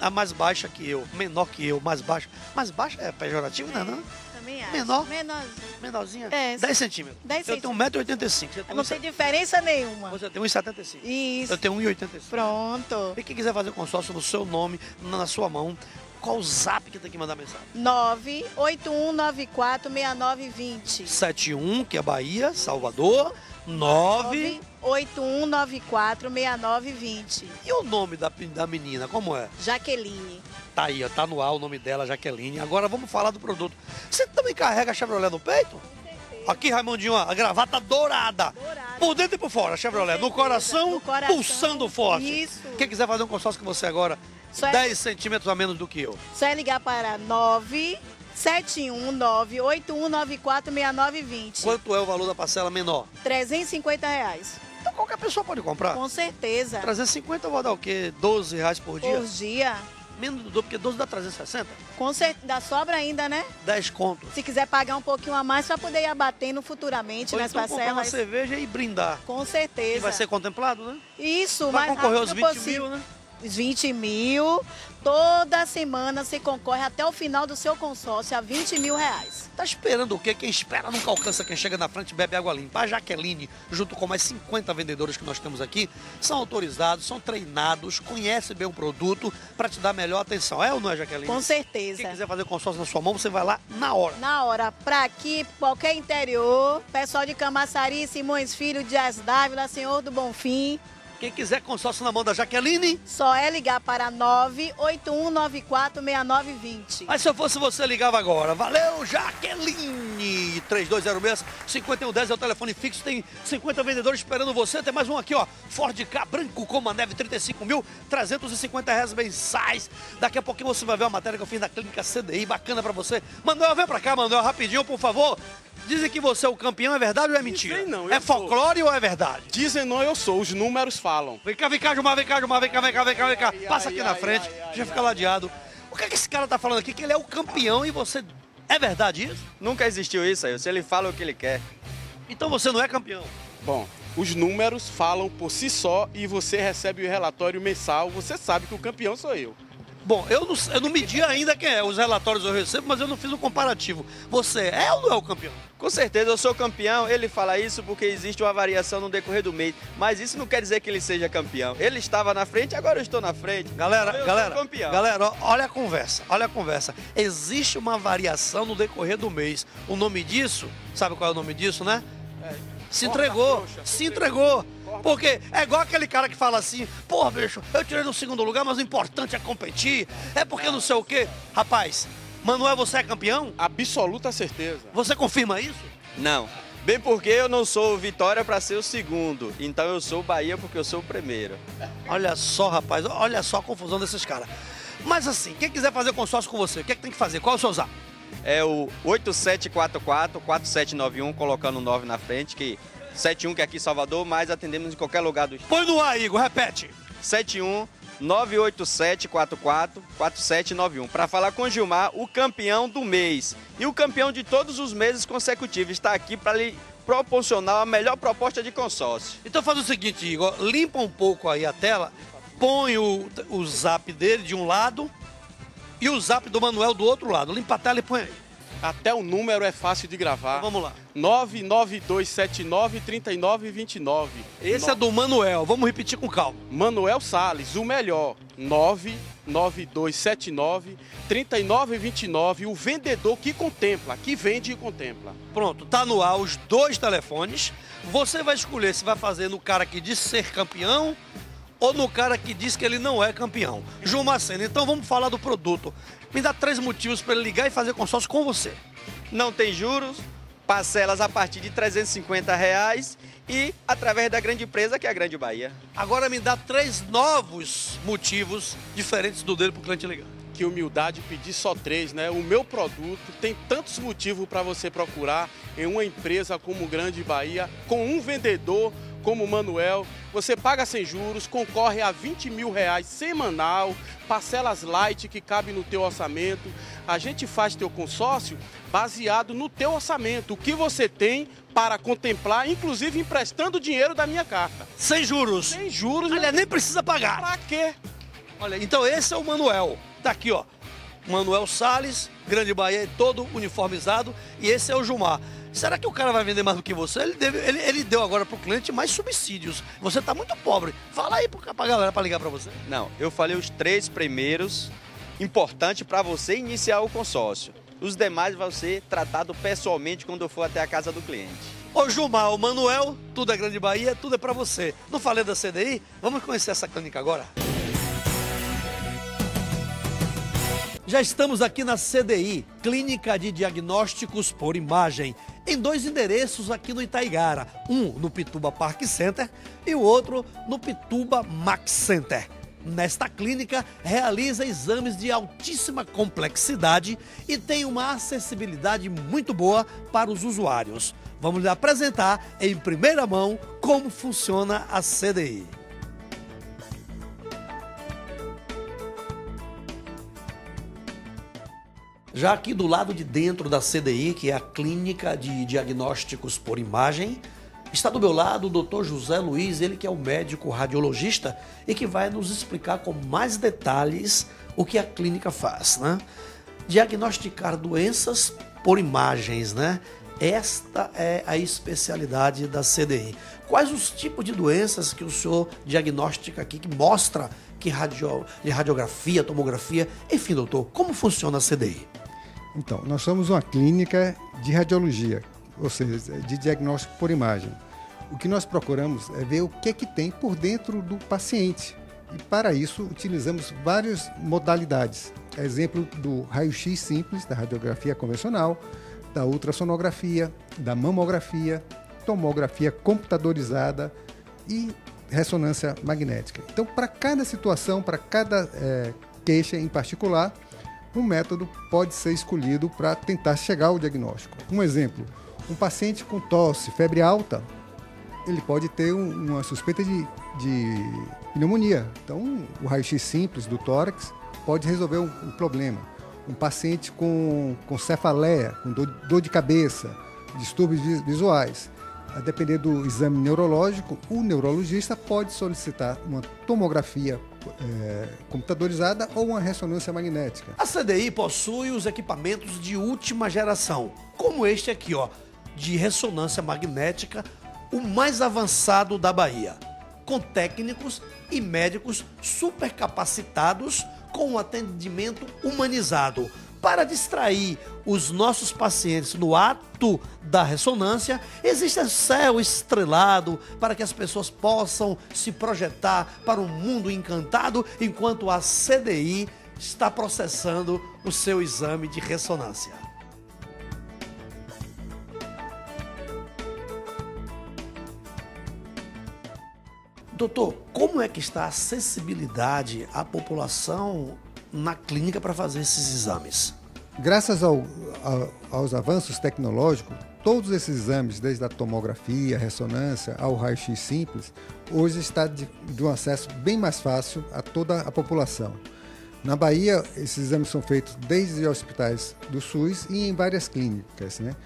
a mais baixa que eu, menor que eu, mais baixa. Mais baixa é pejorativo, é, né? Não? Também acho. Menor? Menorzinha. Menorzinha? É. dez centímetros. Eu tenho um metro e oitenta e cinco. Não tem diferença nenhuma. Você tem um metro e setenta e cinco. Isso. Eu tenho um metro e oitenta e cinco. Pronto. E quem quiser fazer consórcio no seu nome, na sua mão, qual o zap que tem que mandar mensagem? nove oito um nove quatro seis nove dois zero. sete um, que é Bahia, Salvador. nove oito um nove quatro seis nove dois zero. E o nome da, da menina, como é? Jaqueline. Tá aí, ó, tá no ar o nome dela, Jaqueline. Agora vamos falar do produto. Você também carrega a Chevrolet no peito? Aqui, Raimundinho, ó, a gravata dourada. Dourada. Por dentro e por fora, Chevrolet. No coração, no coração, pulsando forte. Isso. Quem quiser fazer um consórcio com você agora, é... dez centímetros a menos do que eu. Só é ligar para nove sete um nove oito um nove quatro seis nove dois zero. Quanto é o valor da parcela menor? trezentos e cinquenta reais. Então qualquer pessoa pode comprar? Com certeza. trezentos e cinquenta eu vou dar o quê? doze reais por dia? Por dia. Menos do dobro, porque doze dá trezentos e sessenta. Com certeza, dá sobra ainda, né? dez conto. Se quiser pagar um pouquinho a mais, só poder ir abatendo futuramente ou nas então parcelas. Comprar uma cerveja e brindar. Com certeza. E vai ser contemplado, né? Isso, vai concorrer aos vinte mil, né? vinte mil, toda semana você concorre até o final do seu consórcio a vinte mil reais. Tá esperando o quê? Quem espera nunca alcança, quem chega na frente bebe água limpa. A Jaqueline, junto com mais cinquenta vendedores que nós temos aqui, são autorizados, são treinados, conhecem bem o produto para te dar melhor atenção. É ou não é, Jaqueline? Com certeza. Quem quiser fazer consórcio na sua mão, você vai lá na hora. Na hora, para aqui, qualquer interior, pessoal de Camaçari, Simões Filho, Dias Dávila, Senhor do Bonfim. Quem quiser consórcio na mão da Jaqueline... Só é ligar para nove oito um nove quatro seis nove dois zero. Mas se eu fosse você, ligava agora. Valeu, Jaqueline! três dois zero seis, cinco um um zero é o telefone fixo. Tem cinquenta vendedores esperando você. Tem mais um aqui, ó. Ford K branco como a neve, trinta e cinco mil trezentos e cinquenta reais mensais. Daqui a pouquinho você vai ver uma matéria que eu fiz na Clínica C D I. Bacana pra você. Manuel, vem pra cá, Manuel, rapidinho, por favor. Dizem que você é o campeão, é verdade ou é mentira? Dizem não, eu É folclore sou. Ou é verdade? Dizem não, eu sou, os números falam. Vem cá, vem cá, Gilmar, vem cá, Gilmar, vem cá, vem cá, vem cá, vem cá. Passa aqui na frente, já fica ladeado. O que é que esse cara tá falando aqui? Que ele é o campeão e você... É verdade isso? Nunca existiu isso, aí. Se ele fala o que ele quer. Então você não é campeão? Bom, os números falam por si só e você recebe o relatório mensal, você sabe que o campeão sou eu. Bom, eu não, eu não medi ainda quem é, os relatórios eu recebo, mas eu não fiz um comparativo. Você é ou não é o campeão? Com certeza, eu sou campeão, ele fala isso porque existe uma variação no decorrer do mês, mas isso não quer dizer que ele seja campeão. Ele estava na frente, agora eu estou na frente. Galera, eu galera, sou campeão. Galera, olha a conversa, olha a conversa. Existe uma variação no decorrer do mês. O nome disso, sabe qual é o nome disso, né? É. Se entregou, se entregou, porque é igual aquele cara que fala assim, porra, bicho, eu tirei no segundo lugar, mas o importante é competir, é porque não sei o quê. Rapaz, Manuel, você é campeão? Absoluta certeza. Você confirma isso? Não, bem porque eu não sou Vitória para ser o segundo, então eu sou Bahia porque eu sou o primeiro. Olha só, rapaz, olha só a confusão desses caras. Mas assim, quem quiser fazer consórcio com você, o que é que tem que fazer? Qual é o seu zap? É o oito sete quatro quatro, quatro sete nove um, colocando o nove na frente, que sete um que é aqui em Salvador, mas atendemos em qualquer lugar do estado. Põe no ar, Igor, repete. sete um, nove oito sete quatro quatro, quatro sete nove um, para falar com o Gilmar, o campeão do mês. E o campeão de todos os meses consecutivos está aqui para lhe proporcionar a melhor proposta de consórcio. Então faz o seguinte, Igor, limpa um pouco aí a tela, põe o, o zap dele de um lado... E o zap do Manuel do outro lado. Limpa a tela e põe aí. Até o número é fácil de gravar. Então vamos lá. nove nove dois sete nove, três nove dois nove. Esse nove... é do Manuel. Vamos repetir com calma. Manuel Sales, o melhor. nove nove dois sete nove, três nove dois nove. O vendedor que contempla, que vende e contempla. Pronto, tá no ar os dois telefones. Você vai escolher se vai fazer no cara que diz ser campeão... ou no cara que diz que ele não é campeão. João Macena, então vamos falar do produto. Me dá três motivos para ele ligar e fazer consórcio com você. Não tem juros, parcelas a partir de trezentos e cinquenta reais e através da grande empresa que é a Grande Bahia. Agora me dá três novos motivos diferentes do dele para o cliente ligar. Que humildade pedir só três, né? O meu produto tem tantos motivos para você procurar em uma empresa como Grande Bahia, com um vendedor como o Manuel, você paga sem juros, concorre a vinte mil reais semanal, parcelas light que cabem no teu orçamento. A gente faz teu consórcio baseado no teu orçamento, o que você tem para contemplar, inclusive emprestando dinheiro da minha carta. Sem juros? Sem juros. Olha, nem precisa pagar. Pra quê? Olha, então esse é o Manuel. Tá aqui, ó. Manuel Sales, Grande Bahia, todo uniformizado. E esse é o Gilmar. Será que o cara vai vender mais do que você? Ele, deve, ele, ele deu agora pro cliente mais subsídios. Você tá muito pobre. Fala aí pra, pra galera pra ligar pra você. Não, eu falei os três primeiros, importante pra você iniciar o consórcio. Os demais vão ser tratados pessoalmente quando eu for até a casa do cliente. Ô Gilmar, o Manuel, tudo é Grande Bahia, tudo é pra você. Não falei da C D I? Vamos conhecer essa clínica agora? Já estamos aqui na C D I, Clínica de Diagnósticos por Imagem, em dois endereços aqui no Itaigara, um no Pituba Park Center e o outro no Pituba Max Center. Nesta clínica, realiza exames de altíssima complexidade e tem uma acessibilidade muito boa para os usuários. Vamos lhe apresentar em primeira mão como funciona a C D I. Já aqui do lado de dentro da C D I, que é a Clínica de Diagnósticos por Imagem, está do meu lado o doutor José Luiz, ele que é o médico radiologista e que vai nos explicar com mais detalhes o que a clínica faz, né? Diagnosticar doenças por imagens, né? Esta é a especialidade da C D I. Quais os tipos de doenças que o senhor diagnostica aqui, que mostra que radio, radiografia, tomografia, enfim, doutor, como funciona a C D I? Então, nós somos uma clínica de radiologia, ou seja, de diagnóstico por imagem. o que nós procuramos é ver o que é que tem por dentro do paciente. E para isso utilizamos várias modalidades. Exemplo do raio-x simples, da radiografia convencional, da ultrassonografia, da mamografia, tomografia computadorizada e ressonância magnética. Então, para cada situação, para cada é, queixa em particular, um método pode ser escolhido para tentar chegar ao diagnóstico. Um exemplo, um paciente com tosse, febre alta, ele pode ter um, uma suspeita de, de pneumonia. Então, o raio-x simples do tórax pode resolver o um, um problema. Um paciente com, com cefaleia, com dor, dor de cabeça, distúrbios visuais, a depender do exame neurológico, o neurologista pode solicitar uma tomografia é, computadorizada ou uma ressonância magnética. A C D I possui os equipamentos de última geração, como este aqui, ó, de ressonância magnética, o mais avançado da Bahia, com técnicos e médicos supercapacitados com um atendimento humanizado, para distrair os nossos pacientes no ato da ressonância, existe céu estrelado para que as pessoas possam se projetar para um mundo encantado, enquanto a C D I está processando o seu exame de ressonância. Doutor, como é que está a acessibilidade à população na clínica para fazer esses exames? Graças ao, a, aos avanços tecnológicos, todos esses exames, desde a tomografia, ressonância, ao raio-x simples, hoje está de, de um acesso bem mais fácil a toda a população. Na Bahia, esses exames são feitos desde hospitais do SUS e em várias clínicas, né?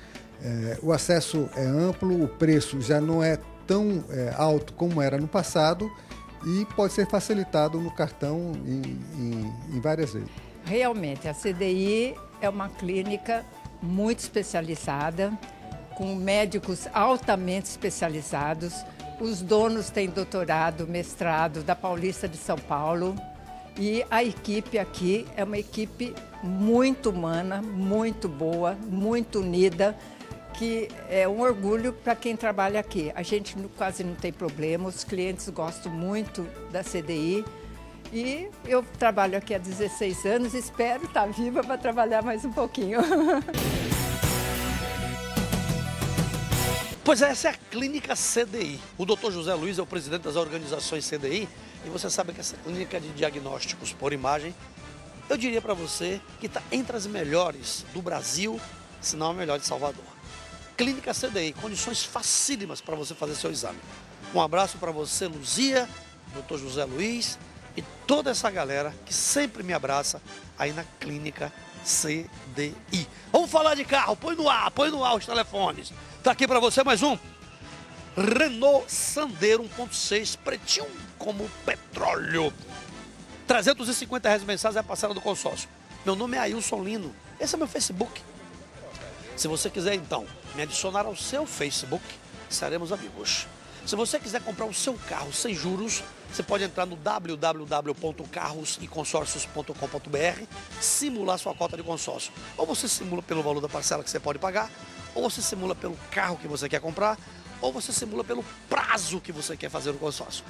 É, o acesso é amplo, o preço já não é tão é, alto como era no passado, e pode ser facilitado no cartão em, em, em várias vezes. Realmente, a C D I é uma clínica muito especializada, com médicos altamente especializados. Os donos têm doutorado, mestrado da Paulista de São Paulo. E a equipe aqui é uma equipe muito humana, muito boa, muito unida, que é um orgulho para quem trabalha aqui. A gente quase não tem problema, os clientes gostam muito da C D I e eu trabalho aqui há dezesseis anos, espero estar viva para trabalhar mais um pouquinho. Pois é, essa é a clínica C D I. O doutor José Luiz é o presidente das organizações C D I e você sabe que essa clínica de diagnósticos por imagem, eu diria para você que está entre as melhores do Brasil, se não a melhor de Salvador. Clínica C D I, condições facílimas para você fazer seu exame. Um abraço para você, Luzia, doutor José Luiz e toda essa galera que sempre me abraça aí na Clínica C D I. Vamos falar de carro, põe no ar, põe no ar os telefones. Tá aqui para você mais um. Renault Sandero um ponto seis, pretinho como petróleo. trezentos e cinquenta reais mensais é a parcela do consórcio. Meu nome é Ailson Lino, esse é meu Facebook. Se você quiser, então, me adicionar ao seu Facebook, seremos amigos. Se você quiser comprar o seu carro sem juros, você pode entrar no w w w ponto carros e consórcios ponto com ponto b r, simular sua cota de consórcio. Ou você simula pelo valor da parcela que você pode pagar, ou você simula pelo carro que você quer comprar, ou você simula pelo prazo que você quer fazer o consórcio.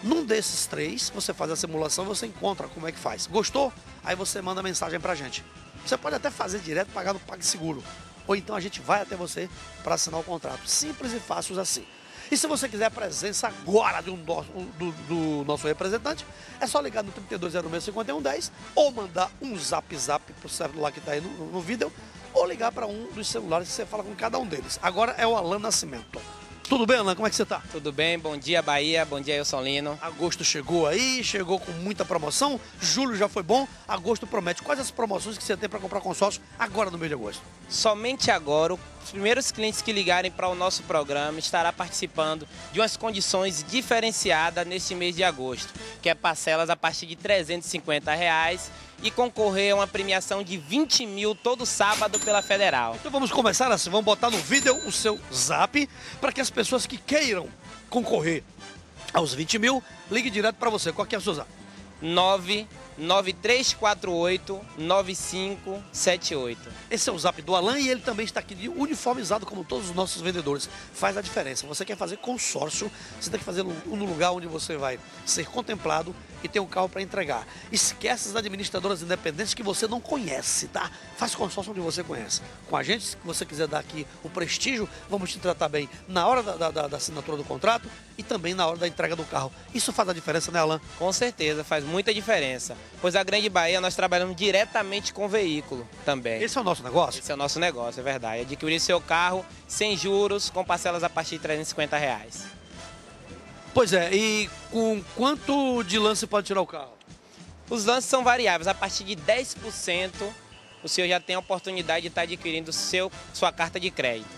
Num desses três, você faz a simulação, você encontra como é que faz. Gostou? Aí você manda mensagem pra gente. Você pode até fazer direto, pagar no PagSeguro. Ou então a gente vai até você para assinar o contrato. Simples e fácil assim. E se você quiser a presença agora de um do, do, do nosso representante, é só ligar no trinta e dois zero seis, cinquenta e um dez ou mandar um zap zap para o celular que está aí no, no vídeo ou ligar para um dos celulares que você fala com cada um deles. Agora é o Alan Nascimento. Tudo bem, Alan? Como é que você está? Tudo bem. Bom dia, Bahia. Bom dia, Ailson Lino. Agosto chegou aí, chegou com muita promoção. Julho já foi bom, agosto promete. Quais as promoções que você tem para comprar consórcio agora no mês de agosto? Somente agora, os primeiros clientes que ligarem para o nosso programa estará participando de umas condições diferenciadas neste mês de agosto, que é parcelas a partir de trezentos e cinquenta reais e concorrer a uma premiação de vinte mil todo sábado pela Federal. Então vamos começar assim, vamos botar no vídeo o seu zap para que as pessoas que queiram concorrer aos vinte mil, ligue direto para você. Qual que é o seu zap? nove nove três quatro oito, nove cinco sete oito. Esse é o zap do Alan e ele também está aqui uniformizado como todos os nossos vendedores. Faz a diferença. Você quer fazer consórcio, você tem que fazer no lugar onde você vai ser contemplado e ter um carro para entregar. Esquece as administradoras independentes que você não conhece, tá? Faz consórcio onde você conhece. Com a gente, se você quiser dar aqui o prestígio, vamos te tratar bem na hora da, da, da assinatura do contrato e também na hora da entrega do carro. Isso faz a diferença, né, Alan? Com certeza, faz muita diferença. Pois a Grande Bahia, nós trabalhamos diretamente com veículo também. Esse é o nosso negócio? Esse é o nosso negócio, é verdade. Adquirir seu carro sem juros, com parcelas a partir de trezentos e cinquenta reais. Pois é, e com quanto de lance pode tirar o carro? Os lances são variáveis, a partir de dez por cento o senhor já tem a oportunidade de estar adquirindo seu, sua carta de crédito.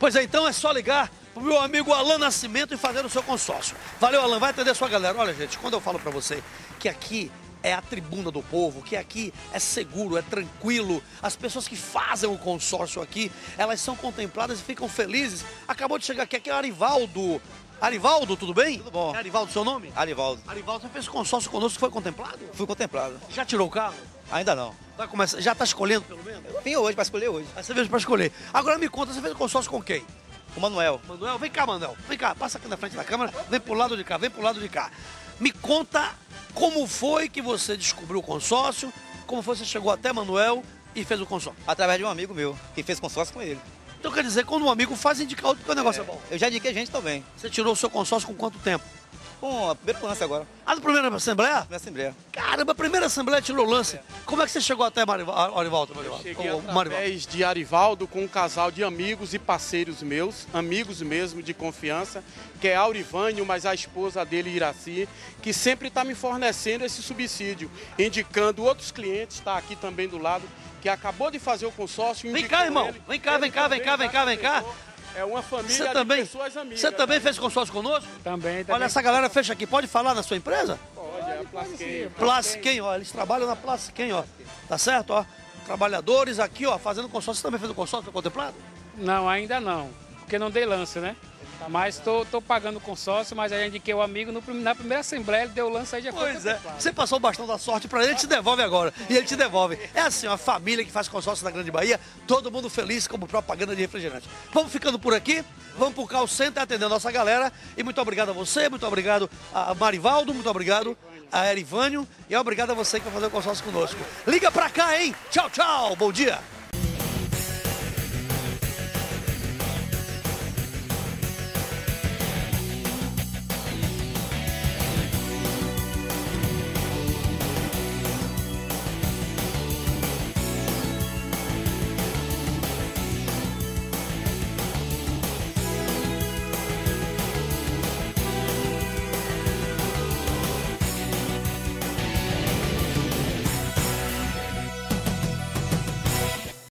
Pois é, então é só ligar pro meu amigo Alan Nascimento e fazer o seu consórcio. Valeu, Alan, vai atender a sua galera. Olha, gente, quando eu falo para você que aqui é a tribuna do povo, que aqui é seguro, é tranquilo. As pessoas que fazem o consórcio aqui, elas são contempladas e ficam felizes. Acabou de chegar aqui, aqui é o Arivaldo. Arivaldo, tudo bem? Tudo bom. É Arivaldo seu nome? Arivaldo. Arivaldo, você fez consórcio conosco, foi contemplado? Fui contemplado. Já tirou o carro? Ainda não. Vai começar, já está escolhendo pelo menos? Eu tenho hoje, para escolher hoje. Aí você veio para escolher. Agora me conta, você fez o consórcio com quem? O Manuel. Manuel, vem cá, Manuel. Vem cá, passa aqui na frente da câmera, vem pro lado de cá, vem pro lado de cá. Me conta como foi que você descobriu o consórcio, como foi que você chegou até Manuel e fez o consórcio? Através de um amigo meu, que fez consórcio com ele. Então quer dizer, quando um amigo faz, indica outro, porque o negócio é, é bom. Eu já indiquei gente também. Você tirou o seu consórcio com quanto tempo? Com a primeira lance agora. Ah, na primeira assembleia? Na primeira assembleia. Caramba, a primeira assembleia tirou o lance. É. Como é que você chegou até Marivaldo? Arivaldo? Cheguei oh, através de Arivaldo com um casal de amigos e parceiros meus, amigos mesmo de confiança, que é Aurivânio, mas a esposa dele, Iraci, que sempre está me fornecendo esse subsídio, indicando outros clientes, está aqui também do lado, que acabou de fazer o consórcio. Vem cá, irmão. Ele, vem cá, vem cá, vem cá, vem cá, vem cá. É uma família também, de pessoas amigas. Você também fez consórcio conosco? Também, também. Olha, essa galera fecha aqui. Pode falar na sua empresa? Pode, é a Plasquem. Plasquem, ó. Eles trabalham na Plasquem, ó. Tá certo, ó? Trabalhadores aqui, ó, fazendo consórcio. Você também fez o consórcio contemplado? Não, ainda não. Porque não dei lance, né? Mas tô, tô pagando o consórcio, mas aí indiquei o amigo no, na primeira assembleia, ele deu o lance aí já foi. Pois é, você passou o bastão da sorte para ele, ele te devolve agora. E ele te devolve. É assim, uma família que faz consórcio na Grande Bahia, todo mundo feliz como propaganda de refrigerante. Vamos ficando por aqui, vamos pro Call Center atender a nossa galera. E muito obrigado a você, muito obrigado a Marivaldo, muito obrigado a Erivânio. E obrigado a você que vai fazer o consórcio conosco. Liga pra cá, hein? Tchau, tchau, bom dia.